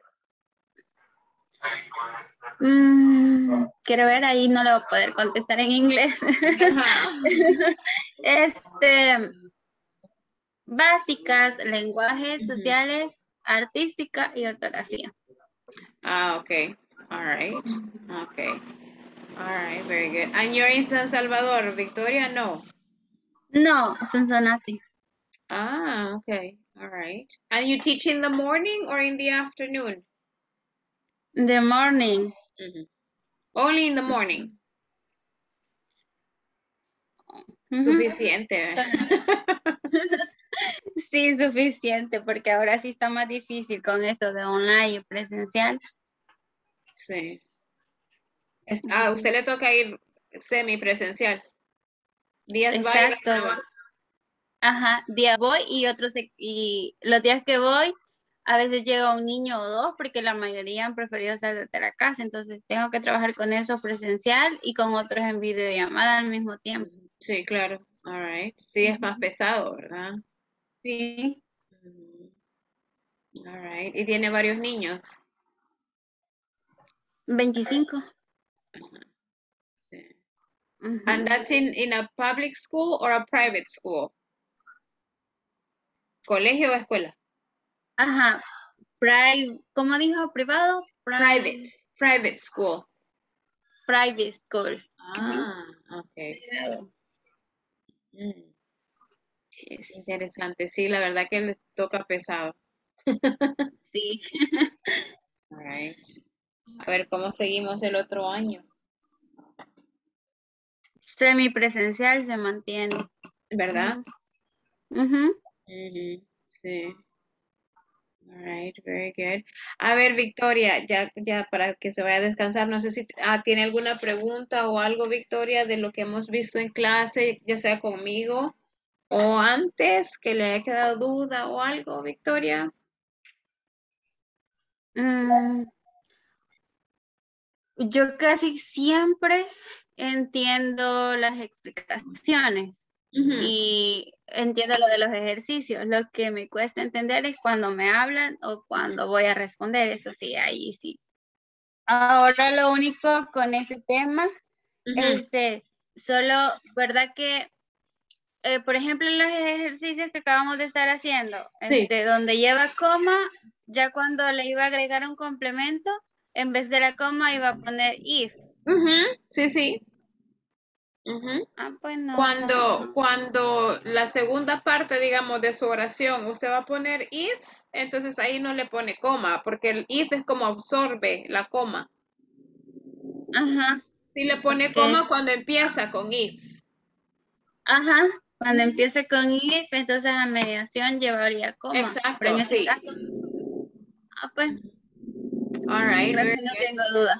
Mm, quiero ver, ahí no lo voy a poder contestar en inglés. Uh-huh. Este, básicas, lenguajes, mm-hmm, sociales, artística y ortografía. Ah, okay. All right. Okay. All right. Very good. And you're in San Salvador, Victoria? No. No, Cincinnati. Ah, okay. All right. And you teach in the morning or in the afternoon? In the morning. Mm-hmm. Only in the morning. Mm-hmm. Suficiente. Sí, suficiente, porque ahora sí está más difícil con esto de online y presencial. Sí. A usted le toca ir semipresencial. Días exacto. Voy Ajá, día voy y otros, y los días que voy, a veces llega un niño o dos, porque la mayoría han preferido salir de la casa, entonces tengo que trabajar con esos presencial y con otros en videollamada al mismo tiempo. Sí, claro. All right. Sí, es más pesado, ¿verdad? Sí. All right. ¿Y tiene varios niños? veinticinco. Sí. Uh-huh. And that's in, in a public school or a private school? ¿Colegio o escuela? Ajá. Pri- ¿Cómo dijo? ¿Privado? Pri- private. Private school. Private school. Ah, okay. Yeah. Mm. Es interesante, sí, la verdad que les toca pesado. Sí. All right. A ver, ¿cómo seguimos el otro año? Semipresencial se mantiene. ¿Verdad? Uh-huh. Uh-huh. Sí. All right, very good. A ver, Victoria, ya, ya para que se vaya a descansar, no sé si ah, tiene alguna pregunta o algo, Victoria, de lo que hemos visto en clase, ya sea conmigo o antes, que le haya quedado duda o algo, Victoria. Mm, yo casi siempre entiendo las explicaciones. Uh-huh. Y entiendo lo de los ejercicios. Lo que me cuesta entender es cuando me hablan o cuando voy a responder. Eso sí, ahí sí. Ahora lo único con este tema, uh-huh. este, solo, ¿verdad que, eh, por ejemplo, los ejercicios que acabamos de estar haciendo, sí. este, donde lleva coma, ya cuando le iba a agregar un complemento, en vez de la coma iba a poner if. Uh-huh. Sí, sí. Uh-huh. Ah, pues no, cuando, no, no. cuando la segunda parte, digamos, de su oración, usted va a poner if, entonces ahí no le pone coma, porque el if es como absorbe la coma. Ajá. Sí le pone okay. coma cuando empieza con if. Ajá, cuando empieza con if, entonces a mediación llevaría coma. Exacto, pero en ese sí. caso, ah, pues, all right, creo que no tengo dudas.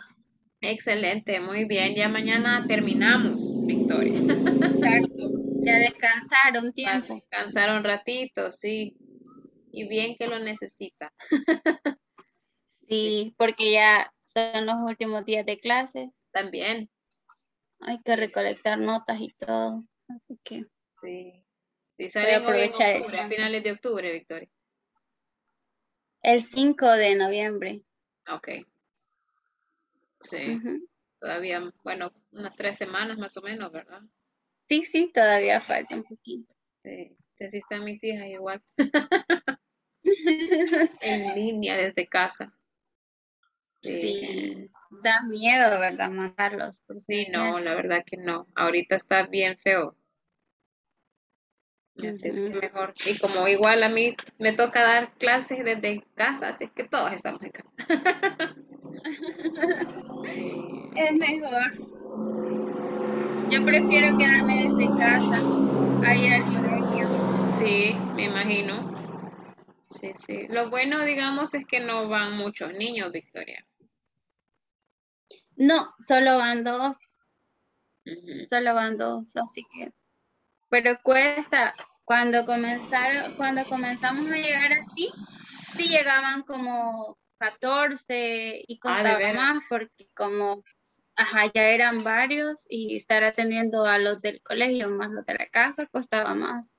Excelente, muy bien. Ya mañana terminamos, Victoria. Exacto. Ya descansaron tiempo. Descansaron un ratito, sí. Y bien que lo necesita. Sí, porque ya son los últimos días de clases. También. Hay que recolectar notas y todo. Así que. Sí. Sí, salen aprovechar en octubre, a finales de octubre, Victoria. El cinco de noviembre. Ok. Sí, uh-huh. todavía, bueno, unas tres semanas más o menos, ¿verdad? Sí, sí, todavía falta un poquito. Sí, así están mis hijas igual. En línea desde casa. Sí. sí, da miedo, ¿verdad? Mandarlos. Por sí, no, la verdad que no. Ahorita está bien feo. Así uh-huh. es que mejor. Y como igual a mí me toca dar clases desde casa, así es que todos estamos en casa. Es mejor. Yo prefiero quedarme desde casa a ir al colegio. Sí, me imagino. Sí, sí. Lo bueno, digamos, es que no van muchos niños, Victoria. No, solo van dos. Uh-huh. Solo van dos, así que. Pero cuesta. Cuando comenzaron, cuando comenzamos a llegar así, sí llegaban como catorce y contaba ah, más porque como ajá, ya eran varios y estar atendiendo a los del colegio más los de la casa costaba más.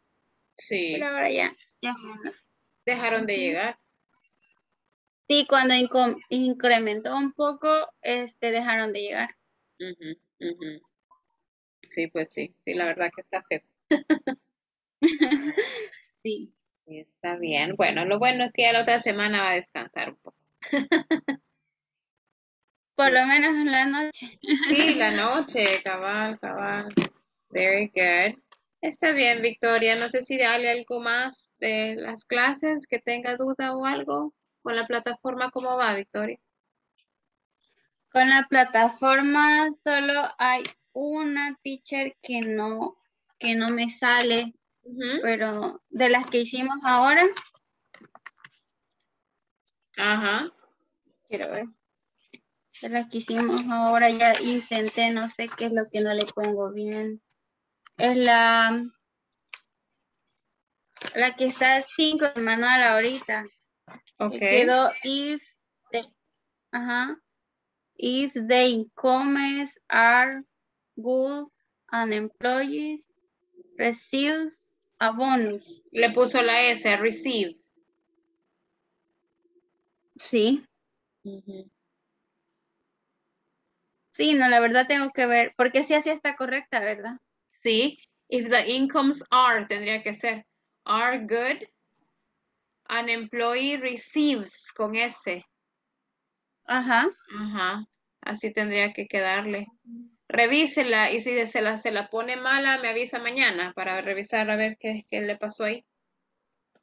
Sí. Pero ahora ya, ya menos. Dejaron de llegar. Sí, cuando inc- incrementó un poco, este dejaron de llegar. Uh-huh, uh-huh. Sí, pues sí, sí, la verdad que está feo. Sí. Sí, está bien. Bueno, lo bueno es que ya la otra semana va a descansar un poco. Por lo menos en la noche. Sí, la noche, cabal, cabal. Very good. Está bien, Victoria. No sé si dale algo más de las clases, que tenga duda o algo. Con la plataforma, ¿cómo va, Victoria? Con la plataforma solo hay una teacher que no, que no me sale. Uh-huh. Pero de las que hicimos ahora. Ajá. Quiero ver. De las que hicimos ahora ya intenté, no sé qué es lo que no le pongo bien. Es la la que está cinco de manual ahorita. Ok. Quedó if they, ajá. If the incomes are good and employees receives a bonus. Le puso la S, receive. Sí. Uh-huh. Sí, no, la verdad tengo que ver, porque sí, así está correcta, ¿verdad? Sí, if the incomes are, tendría que ser, are good, an employee receives, con S. Ajá. Ajá, así tendría que quedarle. revísela y si se la, se la pone mala, me avisa mañana para revisar a ver qué, qué le pasó ahí.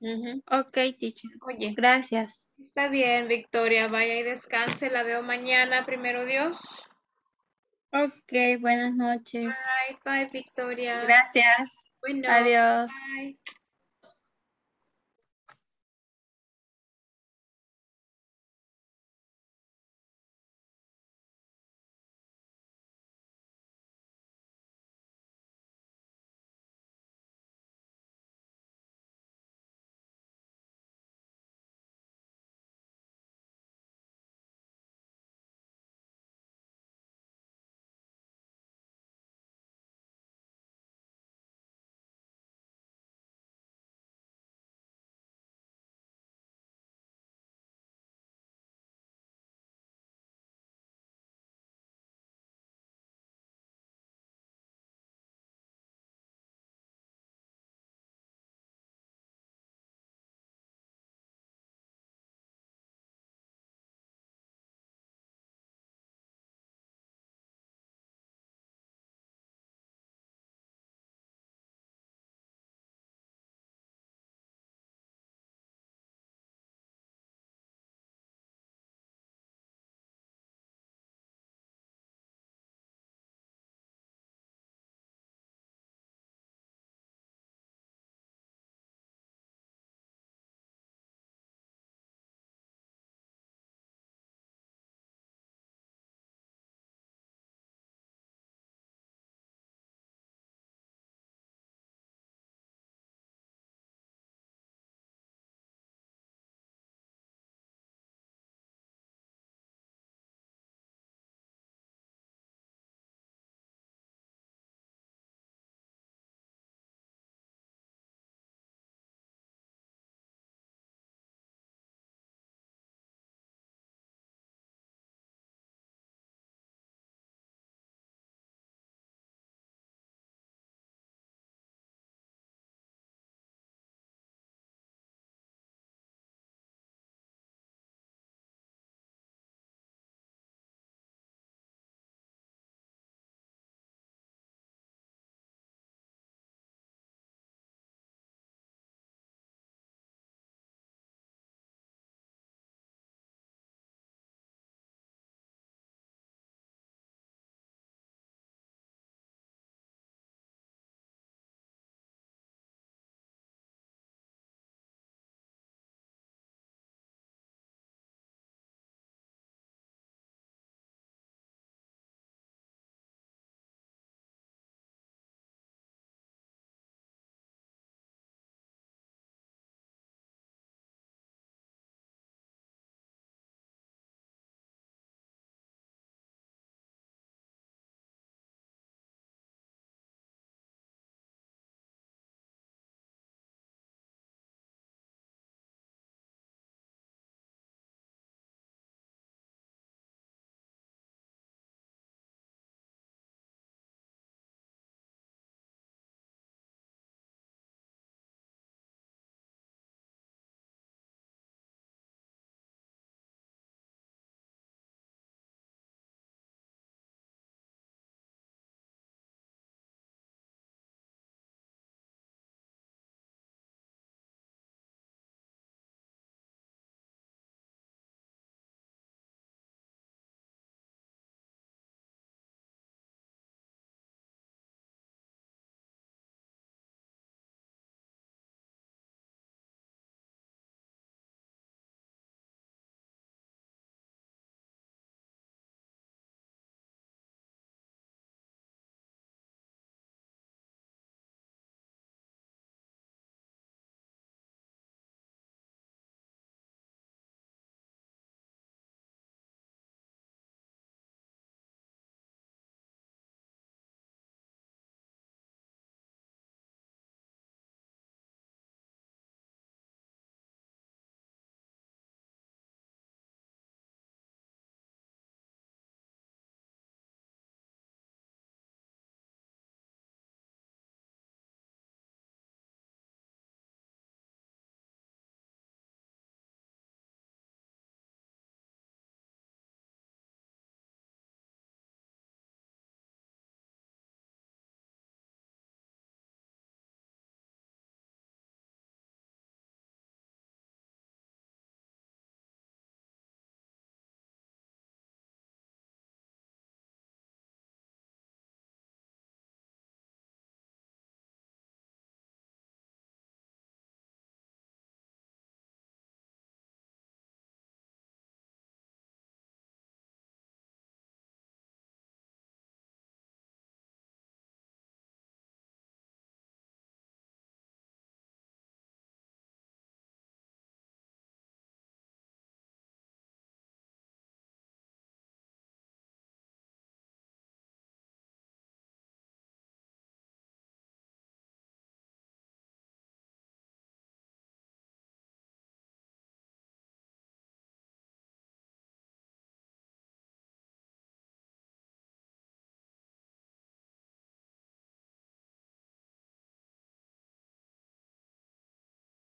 Uh-huh. Ok, teacher. Oye, gracias. Está bien, Victoria, vaya y descanse, la veo mañana, primero Dios. Ok, buenas noches. Bye, bye, Victoria. Gracias. Bueno, adiós. Bye.